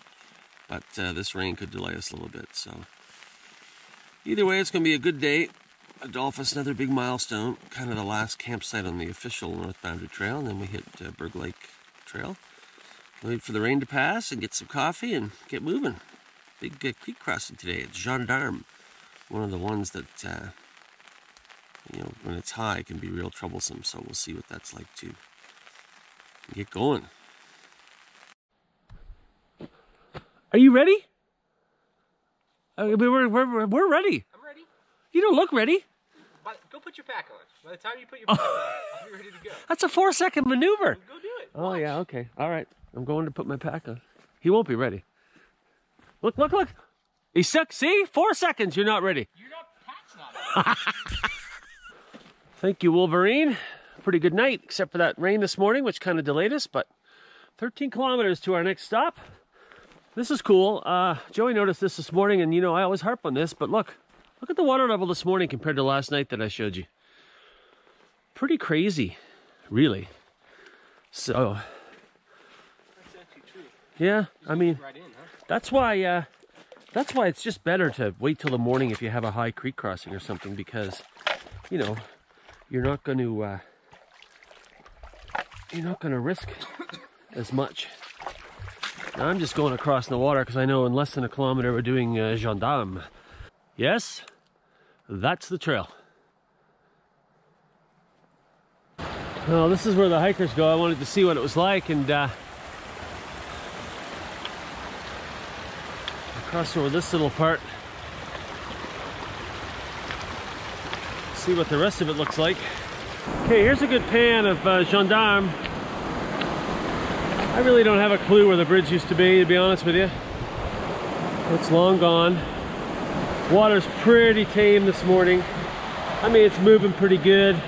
But uh, this rain could delay us a little bit, so. Either way, it's going to be a good day. Adolphus, another big milestone, kind of the last campsite on the official North Boundary Trail, and then we hit uh, Berg Lake Trail. Wait for the rain to pass and get some coffee and get moving. Big uh, creek crossing today at Gendarme, one of the ones that, uh, you know, when it's high, can be real troublesome, so we'll see what that's like too. Get going. Are you ready? I mean, we're, we're, we're ready. I'm ready. You don't look ready. By, go put your pack on. By the time you put your pack on, I'll be ready to go. That's a four second maneuver. Go do it. Oh, watch. Yeah, okay. All right. I'm going to put my pack on. He won't be ready. Look, look, look. He's stuck. See? Four seconds. You're not ready. You're not patched on it. Thank you, Wolverine. Pretty good night, except for that rain this morning, which kind of delayed us, but thirteen kilometers to our next stop. This is cool. Uh, Joey noticed this this morning, and you know, I always harp on this, but look. Look at the water level this morning compared to last night that I showed you. Pretty crazy, really. So. That's actually true. Yeah, I mean. Right in, huh? That's why, uh, that's why it's just better to wait till the morning if you have a high creek crossing or something, because, you know, you're not going to, uh, you're not going to risk as much. Now I'm just going across the water because I know in less than a kilometer we're doing uh, Gendarme. Yes, that's the trail. Well, this is where the hikers go. I wanted to see what it was like, and uh, across over this little part, see what the rest of it looks like. Okay, here's a good pan of uh, Gendarme. I really don't have a clue where the bridge used to be, to be honest with you. It's long gone. Water's pretty tame this morning. I mean, it's moving pretty good.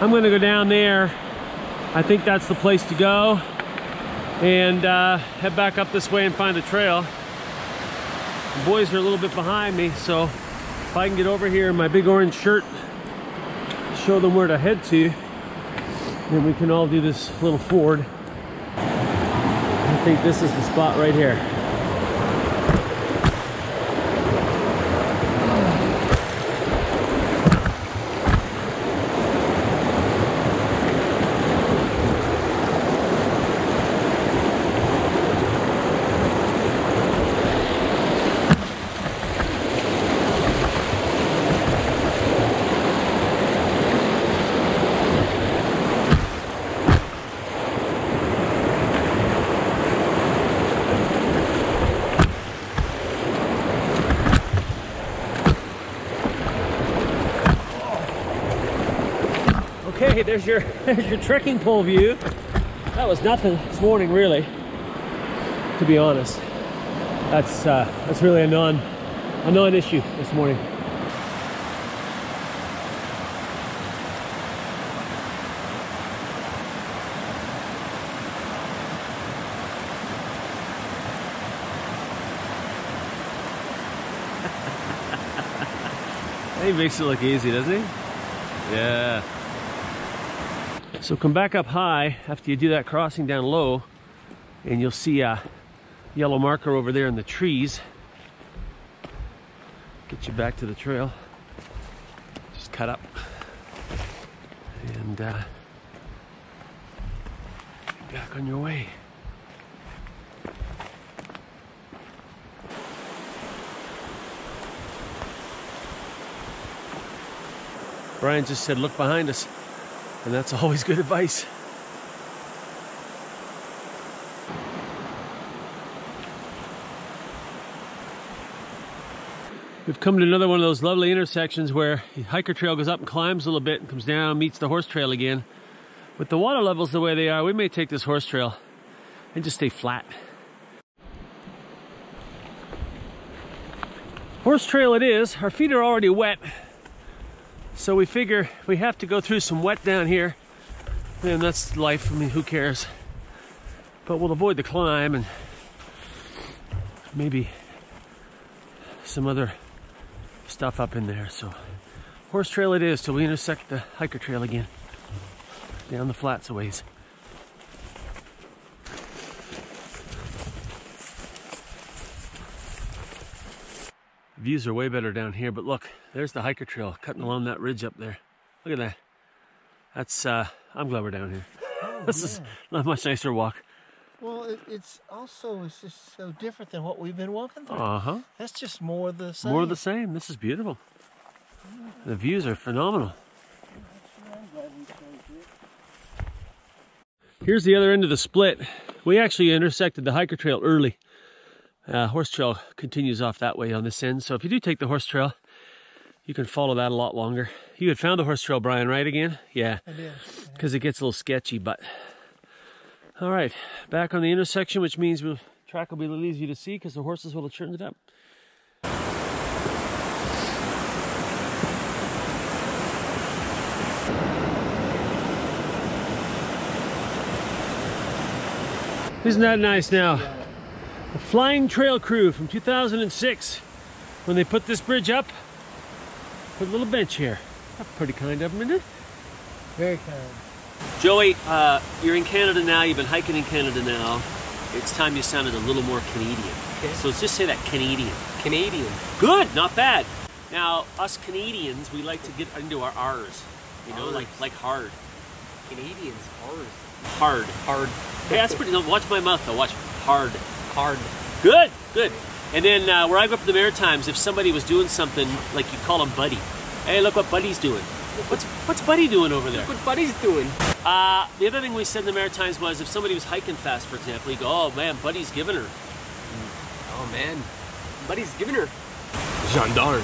I'm gonna go down there. I think that's the place to go, and uh, head back up this way and find a trail. The boys are a little bit behind me, so if I can get over here in my big orange shirt, show them where to head to, then we can all do this little ford. I think this is the spot right here. Okay, there's your, there's your trekking pole view. That was nothing this morning, really, to be honest. That's uh, that's really a non a non-issue this morning. He makes it look easy, doesn't he? Yeah. So come back up high after you do that crossing down low, and you'll see a yellow marker over there in the trees. Get you back to the trail. Just cut up. And uh, back on your way. Brian just said, look behind us. And that's always good advice. We've come to another one of those lovely intersections where the hiker trail goes up and climbs a little bit and comes down, meets the horse trail again. With the water levels the way they are, we may take this horse trail and just stay flat. Horse trail it is. Our feet are already wet. So we figure we have to go through some wet down here, and that's life. I mean, who cares? But we'll avoid the climb and maybe some other stuff up in there. So horse trail it is till we intersect the hiker trail again, down the flats a ways. Views are way better down here, but look, there's the hiker trail cutting along that ridge up there. Look at that. That's, uh, I'm glad we're down here. Oh, this yeah. is not a much nicer walk. Well, it, it's also, it's just so different than what we've been walking through. Uh-huh. That's just more of the same. More of the same. This is beautiful. The views are phenomenal. Here's the other end of the split. We actually intersected the hiker trail early. Uh, horse trail continues off that way on this end, so if you do take the horse trail, you can follow that a lot longer. You had found the horse trail, Brian, right again? Yeah, I did. Because it gets a little sketchy, but... All right, back on the intersection, which means the track will be a little easier to see because the horses will have churned it up. Isn't that nice now? The Flying Trail Crew from two thousand six, when they put this bridge up, put a little bench here. That's pretty kind of them, isn't it? Very kind. Joey, uh, you're in Canada now. You've been hiking in Canada now. It's time you sounded a little more Canadian. Okay. So let's just say that, Canadian. Canadian. Good, not bad. Now, us Canadians, we like to get into our R's, you know, R's. like like hard. Canadians, R's. Hard. Hard. Hey, that's pretty, no, watch my mouth though, watch. Hard. hard. Good, good. And then uh, where I grew up in the Maritimes, if somebody was doing something, like you'd call them buddy. Hey, look what buddy's doing. What's what's buddy doing over there? Look what buddy's doing. Uh, the other thing we said in the Maritimes was if somebody was hiking fast, for example, you go, oh man, buddy's giving her. Oh man, buddy's giving her. Gendarme.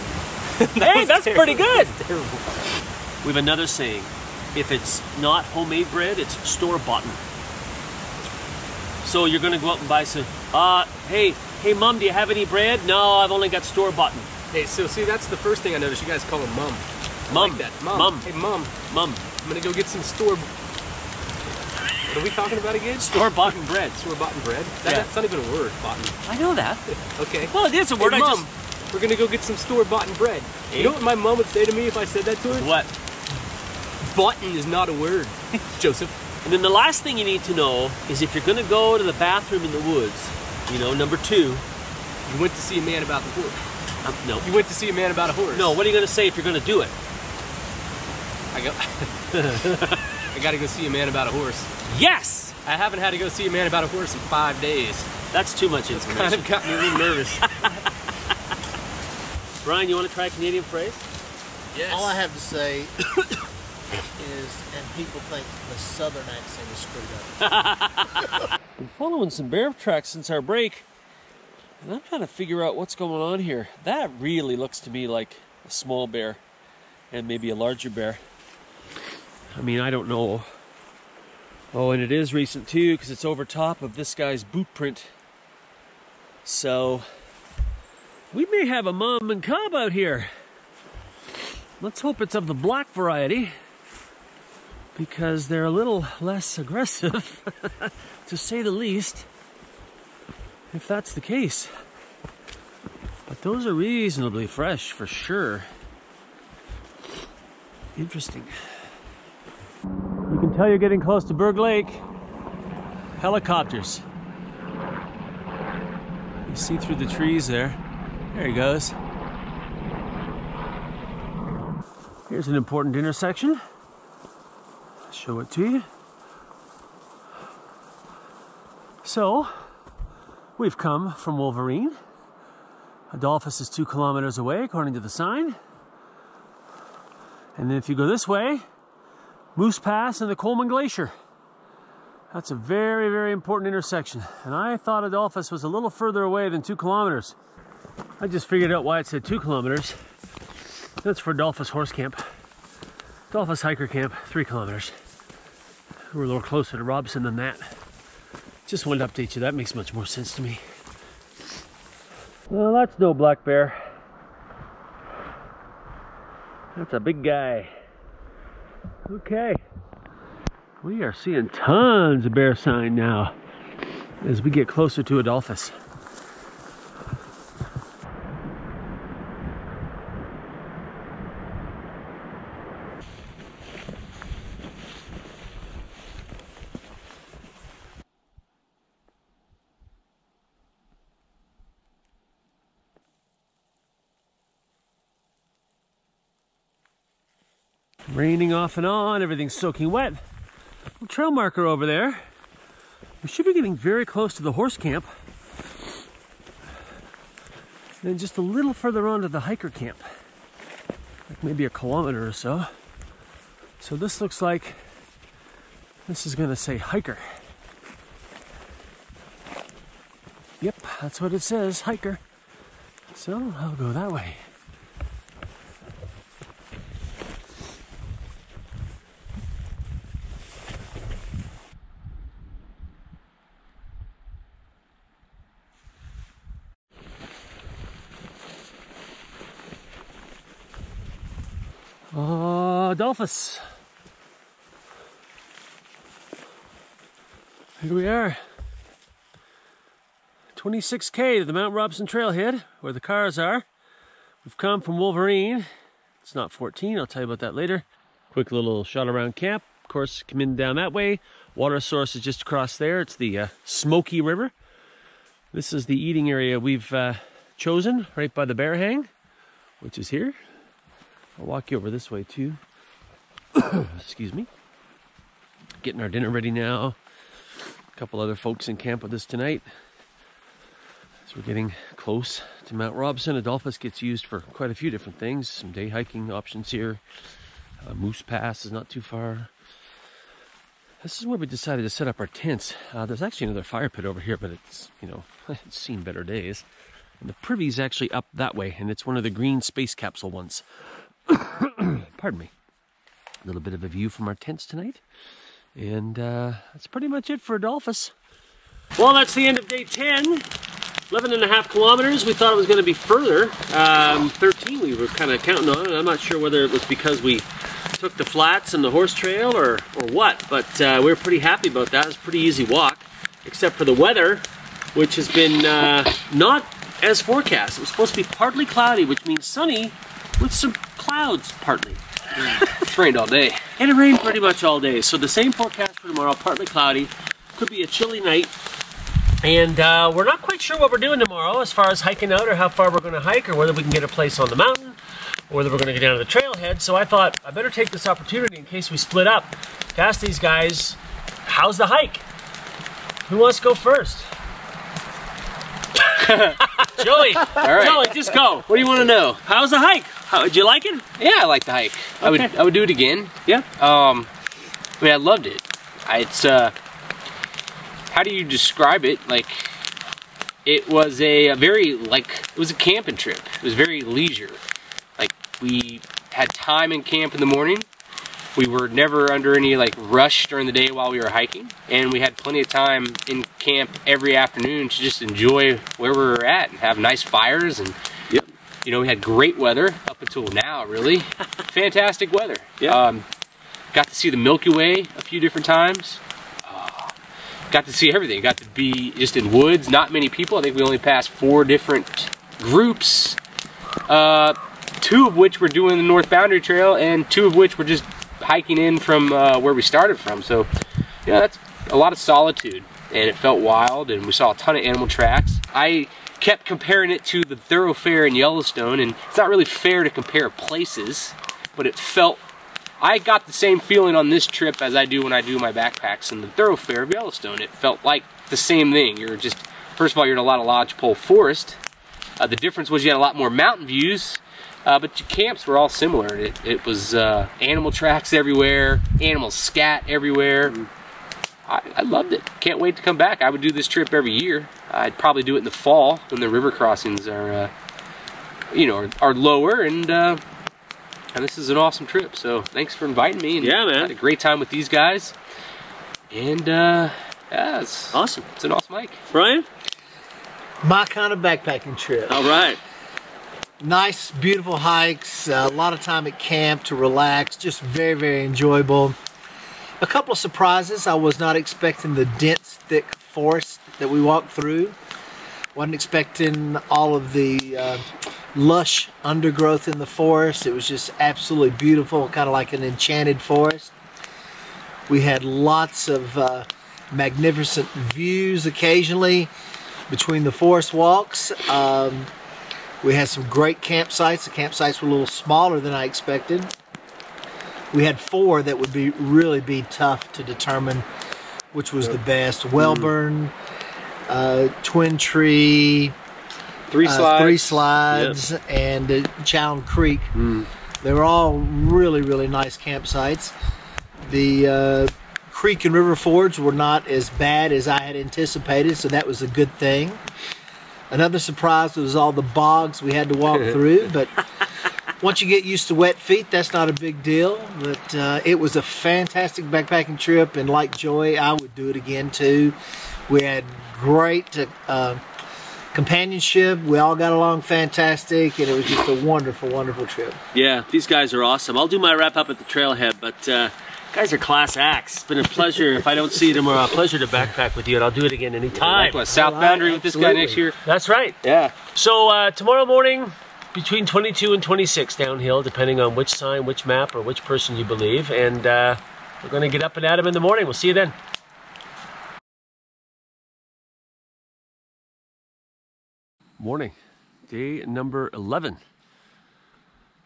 that hey, that's terrible. Pretty good. That's terrible. We have another saying. If it's not homemade bread, it's store-bought. So you're gonna go out and buy some, uh, hey, hey mom, do you have any bread? No, I've only got store-bought. Hey, so see, that's the first thing I noticed. You guys call them mum. Mum. Like that. Mum. Mum. Hey, mum. Mum. I'm gonna go get some store... What are we talking about again? Store-bought bread. Store-bought bread? That, yeah. That's not even a word, bought. I know that. Okay. Well, it is a word. Hey, I mom, just... we're gonna go get some store-bought bread. Hey. You know what my mom would say to me if I said that to her? What? Button is not a word, Joseph. And then the last thing you need to know is if you're going to go to the bathroom in the woods, you know, number two. You went to see a man about the horse. Um, no. You went to see a man about a horse. No, what are you going to say if you're going to do it? I go, I got to go see a man about a horse. Yes! I haven't had to go see a man about a horse in five days. That's too much information. That's kind of got me really nervous. Brian, you want to try a Canadian phrase? Yes. All I have to say... is, and people think the southern accent is screwed up. Been following some bear tracks since our break, and I'm trying to figure out what's going on here. That really looks to me like a small bear, and maybe a larger bear. I mean, I don't know. Oh, and it is recent too, because it's over top of this guy's boot print. So, we may have a mom and cub out here. Let's hope it's of the black variety, because they're a little less aggressive, to say the least, if that's the case. But those are reasonably fresh for sure. Interesting. You can tell you're getting close to Berg Lake. Helicopters. You see through the trees there. There he goes. Here's an important intersection. Show it to you. So, we've come from Wolverine. Adolphus is two kilometers away, according to the sign. And then if you go this way, Moose Pass and the Coleman Glacier. That's a very, very important intersection. And I thought Adolphus was a little further away than two kilometers. I just figured out why it said two kilometers. That's for Adolphus Horse Camp. Adolphus Hiker Camp, three kilometers. We're a little closer to Robson than that. Just wanted to update you. That makes much more sense to me. Well, that's no black bear. That's a big guy. Okay. We are seeing tons of bear sign now as we get closer to Adolphus. Raining off and on, everything's soaking wet. Little trail marker over there. We should be getting very close to the horse camp. And then just a little further on to the hiker camp. Like maybe a kilometer or so. So this looks like, this is gonna say hiker. Yep, that's what it says, hiker. So I'll go that way. Adolphus. Here we are. twenty-six K to the Mount Robson trailhead, where the cars are. We've come from Wolverine. It's not fourteen, I'll tell you about that later. Quick little shot around camp. Of course, come in down that way. Water source is just across there. It's the uh, Smoky River. This is the eating area we've uh, chosen, right by the bear hang, which is here. I'll walk you over this way too. Excuse me. Getting our dinner ready now. A couple other folks in camp with us tonight. So we're getting close to Mount Robson. Adolphus gets used for quite a few different things. Some day hiking options here. Uh, Moose Pass is not too far. This is where we decided to set up our tents. Uh, there's actually another fire pit over here, but it's, you know, it's seen better days. And the privy's actually up that way, and it's one of the green space capsule ones. Pardon me. A little bit of a view from our tents tonight. And uh, that's pretty much it for Adolphus. Well, that's the end of day ten. eleven and a half kilometers. We thought it was going to be further. Um, thirteen we were kind of counting on, and I'm not sure whether it was because we took the flats and the horse trail or, or what, but uh, we were pretty happy about that. It was a pretty easy walk, except for the weather, which has been uh, not as forecast. It was supposed to be partly cloudy, which means sunny with some clouds partly. It's rained all day. And it rained pretty much all day. So the same forecast for tomorrow, partly cloudy. Could be a chilly night. And uh, we're not quite sure what we're doing tomorrow as far as hiking out or how far we're going to hike or whether we can get a place on the mountain. Or whether we're going to go down to the trailhead. So I thought I better take this opportunity in case we split up to ask these guys, how's the hike? Who wants to go first? Joey, all right. Joey, just go. What do you want to know? How's the hike? How, did you like it? Yeah, I like the hike. Okay. I would, I would do it again. Yeah. Um, I mean, I loved it. I, it's uh, how do you describe it? Like, it was a, a very like it was a camping trip. It was very leisure. We had time in camp in the morning. We were never under any like rush during the day while we were hiking, and we had plenty of time in camp every afternoon to just enjoy where we were at and have nice fires. And yep, you know, we had great weather up until now. Really fantastic weather. Yep. Um, got to see the Milky Way a few different times. Uh, got to see everything. Got to be just in woods. Not many people. I think we only passed four different groups. Uh, Two of which were doing the North Boundary Trail, and two of which were just hiking in from uh, where we started from. So, yeah, that's a lot of solitude, and it felt wild, and we saw a ton of animal tracks. I kept comparing it to the thoroughfare in Yellowstone, and it's not really fair to compare places, but it felt, I got the same feeling on this trip as I do when I do my backpacks in the thoroughfare of Yellowstone. It felt like the same thing. You're just, first of all, you're in a lot of lodgepole forest. Uh, the difference was you had a lot more mountain views. Uh, but your camps were all similar. It, it was uh, animal tracks everywhere, animal scat everywhere. I, I loved it. Can't wait to come back. I would do this trip every year. I'd probably do it in the fall when the river crossings are, uh, you know, are, are lower. And, uh, and this is an awesome trip. So thanks for inviting me. And yeah, man. I had a great time with these guys. And uh, yeah, it's awesome. It's an awesome hike. Brian? My kind of backpacking trip. All right. Nice, beautiful hikes, a lot of time at camp to relax, just very, very enjoyable. A couple of surprises. I was not expecting the dense, thick forest that we walked through. Wasn't expecting all of the uh, lush undergrowth in the forest. It was just absolutely beautiful, kind of like an enchanted forest. We had lots of uh, magnificent views occasionally between the forest walks. Um, We had some great campsites. The campsites were a little smaller than I expected. We had four that would be really be tough to determine which was the best. Welbourne, uh, Twin Tree, Three Slides, uh, three slides yep. and uh, Chown Creek. Mm. They were all really, really nice campsites. The uh, creek and river fords were not as bad as I had anticipated, so that was a good thing. Another surprise was all the bogs we had to walk through, but once you get used to wet feet, that's not a big deal. But uh, it was a fantastic backpacking trip, and like Joey, I would do it again too. We had great uh, companionship. We all got along fantastic, and it was just a wonderful, wonderful trip. Yeah, these guys are awesome. I'll do my wrap-up at the trailhead, but uh, guys are class acts. It's been a pleasure. If I don't see you tomorrow, a pleasure to backpack with you, and I'll do it again anytime. Yeah, South Boundary with this guy next year. That's right. Yeah. So uh, tomorrow morning, between twenty-two and twenty-six downhill, depending on which sign, which map, or which person you believe. And uh, we're going to get up and at 'em in the morning. We'll see you then. Morning. Day number eleven.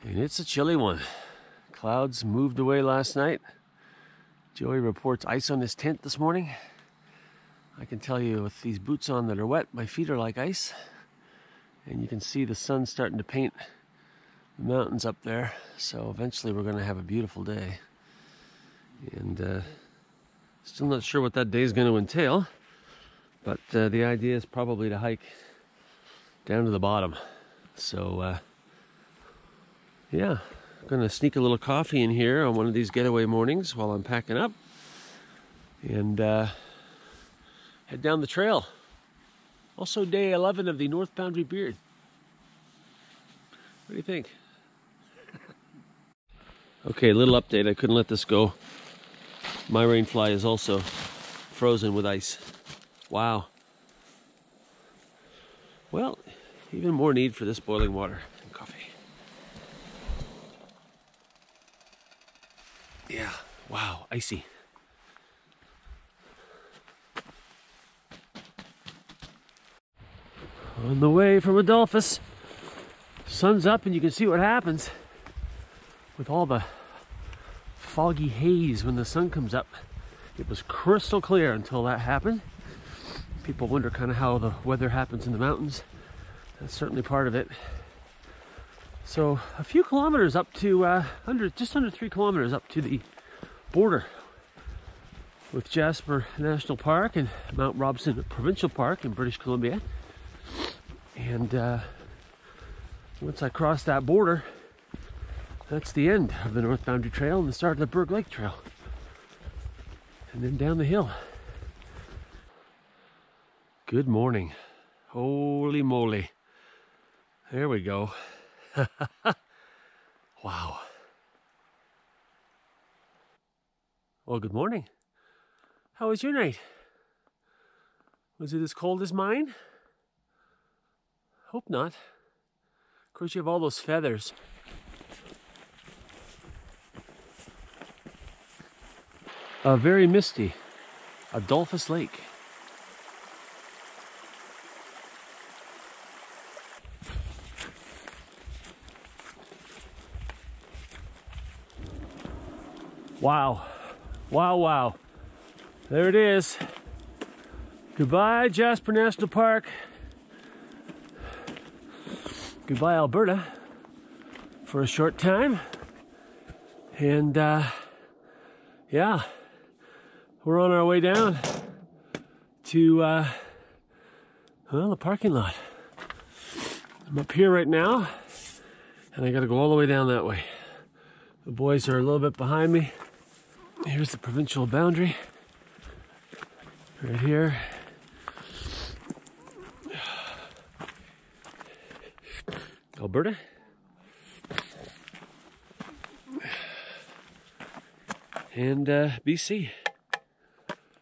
And it's a chilly one. Clouds moved away last night. Joey reports ice on his tent this morning. I can tell you with these boots on that are wet, my feet are like ice. And you can see the sun starting to paint the mountains up there. So eventually we're going to have a beautiful day. And uh, still not sure what that day is going to entail. But uh, the idea is probably to hike down to the bottom. So uh, yeah, I'm going to sneak a little coffee in here on one of these getaway mornings while I'm packing up. And uh, head down the trail. Also day eleven of the North Boundary Beard. What do you think? Okay, little update. I couldn't let this go. My rainfly is also frozen with ice. Wow. Well, even more need for this boiling water and coffee. Yeah, wow, icy. On the way from Adolphus, sun's up and you can see what happens with all the foggy haze when the sun comes up. It was crystal clear until that happened. People wonder kind of how the weather happens in the mountains. That's certainly part of it. So a few kilometers up to, uh, under just under three kilometers up to the border with Jasper National Park and Mount Robson Provincial Park in British Columbia. And uh, once I cross that border, that's the end of the North Boundary Trail and the start of the Berg Lake Trail. And then down the hill. Good morning. Holy moly. There we go. Wow. Well, good morning. How was your night? Was it as cold as mine? Hope not. Of course, you have all those feathers. A very misty Adolphus Lake. Wow. Wow, wow. There it is. Goodbye, Jasper National Park. Goodbye, Alberta, for a short time. And uh, yeah, we're on our way down to uh, well, the parking lot. I'm up here right now, and I gotta go all the way down that way. The boys are a little bit behind me. Here's the provincial boundary, right here. Alberta. And uh, B C.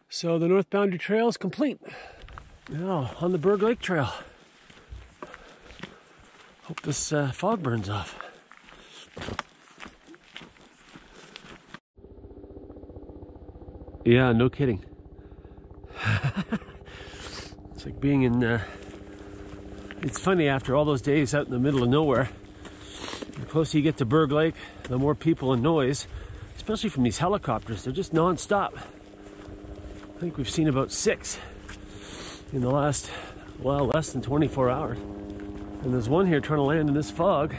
So the North Boundary Trail is complete. Now on the Berg Lake Trail. Hope this uh, fog burns off. Yeah, no kidding. It's like being in... Uh, It's funny, after all those days out in the middle of nowhere, the closer you get to Berg Lake, the more people and noise, especially from these helicopters. They're just non-stop. I think we've seen about six in the last, well, less than twenty-four hours. And there's one here trying to land in this fog.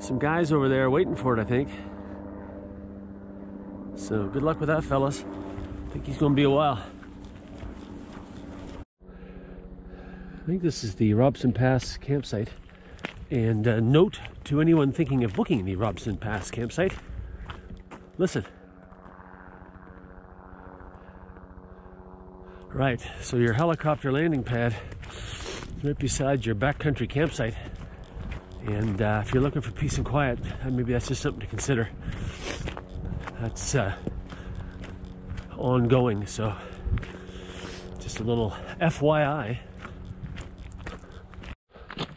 Some guys over there waiting for it, I think. So good luck with that, fellas. I think he's going to be a while. I think this is the Robson Pass campsite, and a note to anyone thinking of booking the Robson Pass campsite, listen. Right, so your helicopter landing pad is right beside your backcountry campsite, and uh, if you're looking for peace and quiet, maybe that's just something to consider. That's uh, ongoing, so just a little F Y I.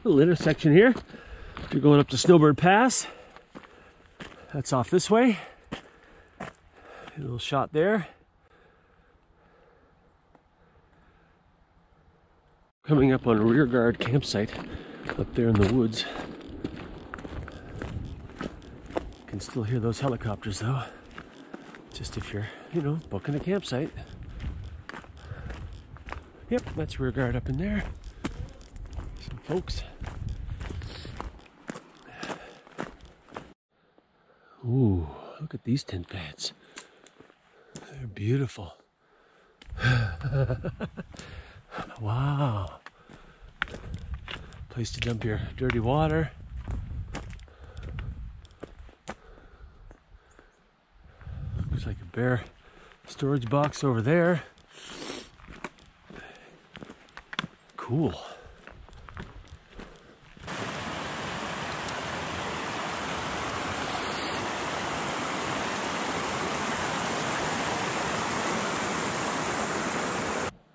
Little intersection here. If you're going up to Snowbird Pass, that's off this way. A little shot there. Coming up on a rear guard campsite up there in the woods. You can still hear those helicopters though. Just if you're, you know, booking a campsite. Yep, that's rear guard up in there. Some folks. Ooh, look at these tin pads. They're beautiful. Wow. Place to dump your dirty water. Looks like a bear storage box over there. Cool.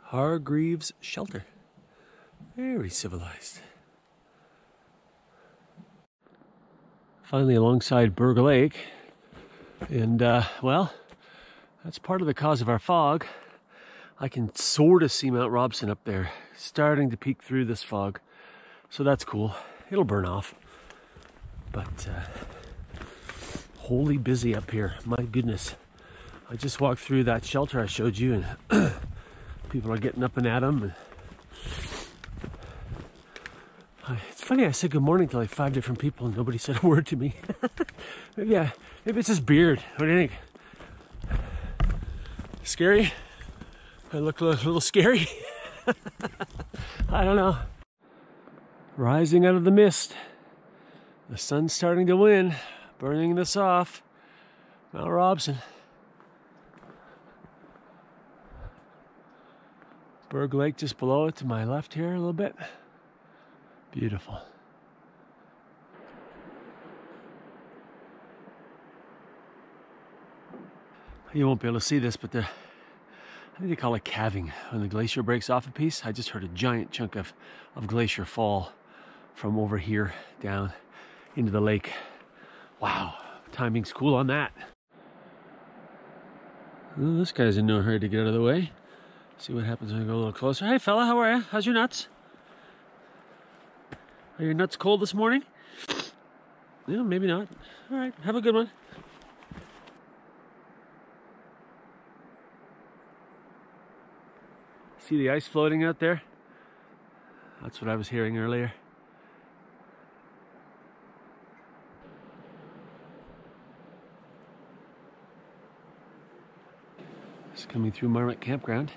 Hargreaves Shelter. Very civilized. Finally alongside Berg Lake. And, uh, well, that's part of the cause of our fog. I can sort of see Mount Robson up there, starting to peek through this fog. So that's cool. It'll burn off. But, uh, holy busy up here. My goodness. I just walked through that shelter I showed you, and people are getting up and at them. I, it's funny, I said good morning to like five different people and nobody said a word to me. maybe, I, maybe it's his beard. What do you think? Scary? I look a little, a little scary? I don't know. Rising out of the mist. The sun's starting to win. Burning this off. Mount Robson. Berg Lake just below it to my left here a little bit. Beautiful. You won't be able to see this, but the, I think they call it calving. When the glacier breaks off a piece, I just heard a giant chunk of, of glacier fall from over here down into the lake. Wow, timing's cool on that. Well, this guy's in no hurry to get out of the way. See what happens when I go a little closer. Hey fella, how are you? How's your nuts? Are your nuts cold this morning? No, maybe not. All right, have a good one. See the ice floating out there? That's what I was hearing earlier. Just coming through Marmot Campground.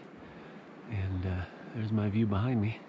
And uh, there's my view behind me.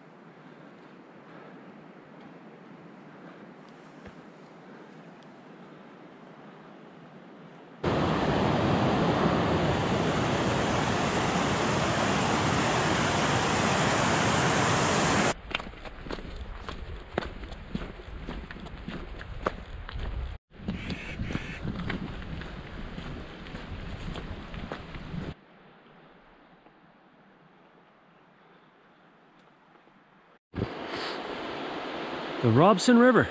The Robson River,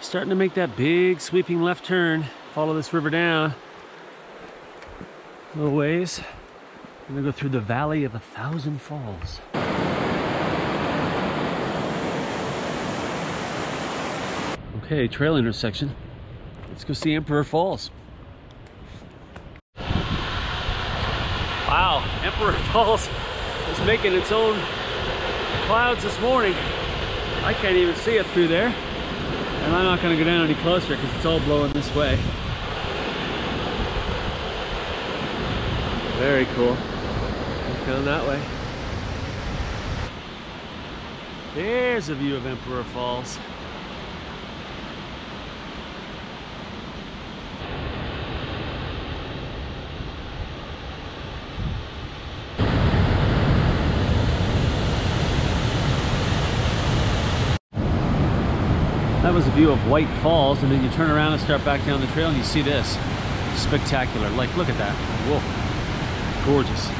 starting to make that big sweeping left turn. Follow this river down a little ways. I'm gonna go through the Valley of a Thousand Falls. Okay, trail intersection. Let's go see Emperor Falls. Wow, Emperor Falls is making its own clouds this morning. I can't even see it through there, and I'm not going to go down any closer because it's all blowing this way. Very cool. Down that way. There's a view of Emperor Falls. That was a view of White Falls, and then you turn around and start back down the trail and you see this. Spectacular. Like, look at that. Whoa. Gorgeous.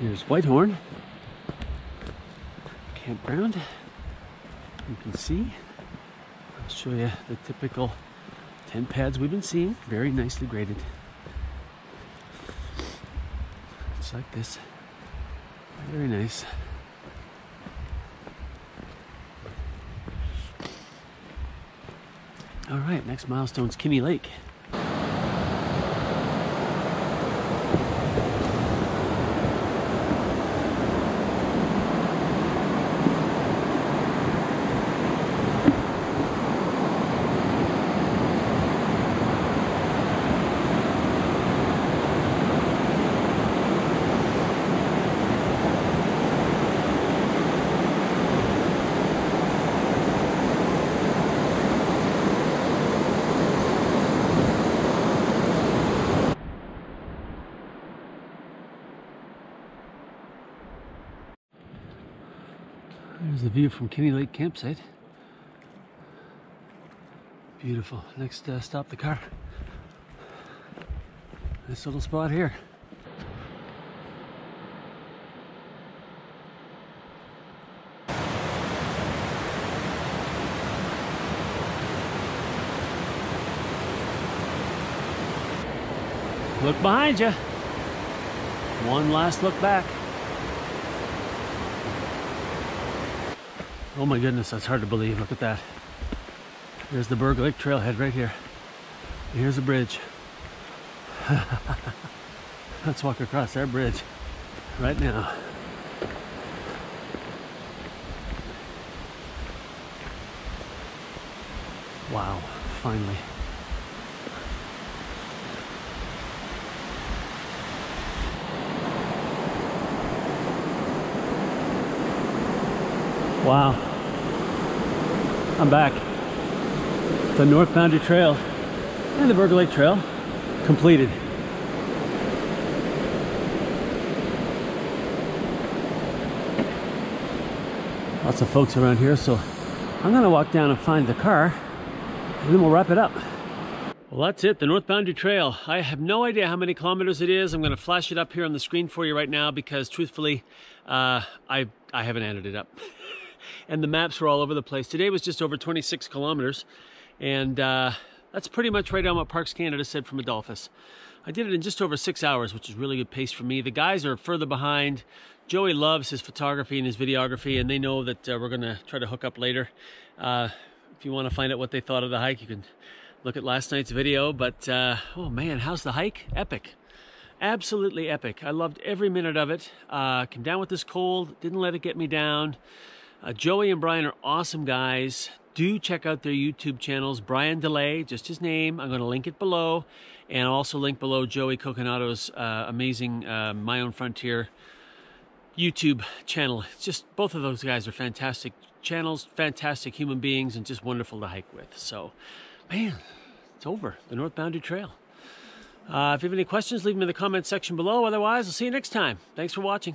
Here's Whitehorn Campground. You can see. I'll show you the typical tent pads we've been seeing. Very nicely graded. looks like this. Very nice. All right, next milestone's Kinney Lake. There's the view from Kinney Lake campsite. Beautiful. Next, uh, stop the car. Nice little spot here. Look behind you. One last look back. Oh my goodness, that's hard to believe. Look at that. There's the Berg Lake trailhead right here. Here's a bridge. Let's walk across our bridge right now. Wow, finally. Wow, I'm back. The North Boundary Trail and the Berg Lake Trail completed. Lots of folks around here, so I'm gonna walk down and find the car and then we'll wrap it up. Well, that's it, the North Boundary Trail. I have no idea how many kilometers it is. I'm gonna flash it up here on the screen for you right now because truthfully, uh, I, I haven't added it up. And the maps were all over the place. Today was just over twenty-six kilometers. And uh, that's pretty much right on what Parks Canada said from Adolphus. I did it in just over six hours, which is really good pace for me. The guys are further behind. Joey loves his photography and his videography, and they know that uh, we're gonna try to hook up later. Uh, if you wanna find out what they thought of the hike, you can look at last night's video, but uh, oh man, how's the hike? Epic. Absolutely epic. I loved every minute of it. Uh, came down with this cold, didn't let it get me down. Uh, Joey and Brian are awesome guys. Do check out their YouTube channels. Brian DeLay, just his name. I'm gonna link it below. And I'll also link below Joey Coconato's uh, amazing uh, My Own Frontier YouTube channel. It's just, both of those guys are fantastic channels, fantastic human beings, and just wonderful to hike with, so. Man, it's over, the North Boundary Trail. Uh, if you have any questions, leave them in the comments section below. Otherwise, I'll see you next time. Thanks for watching.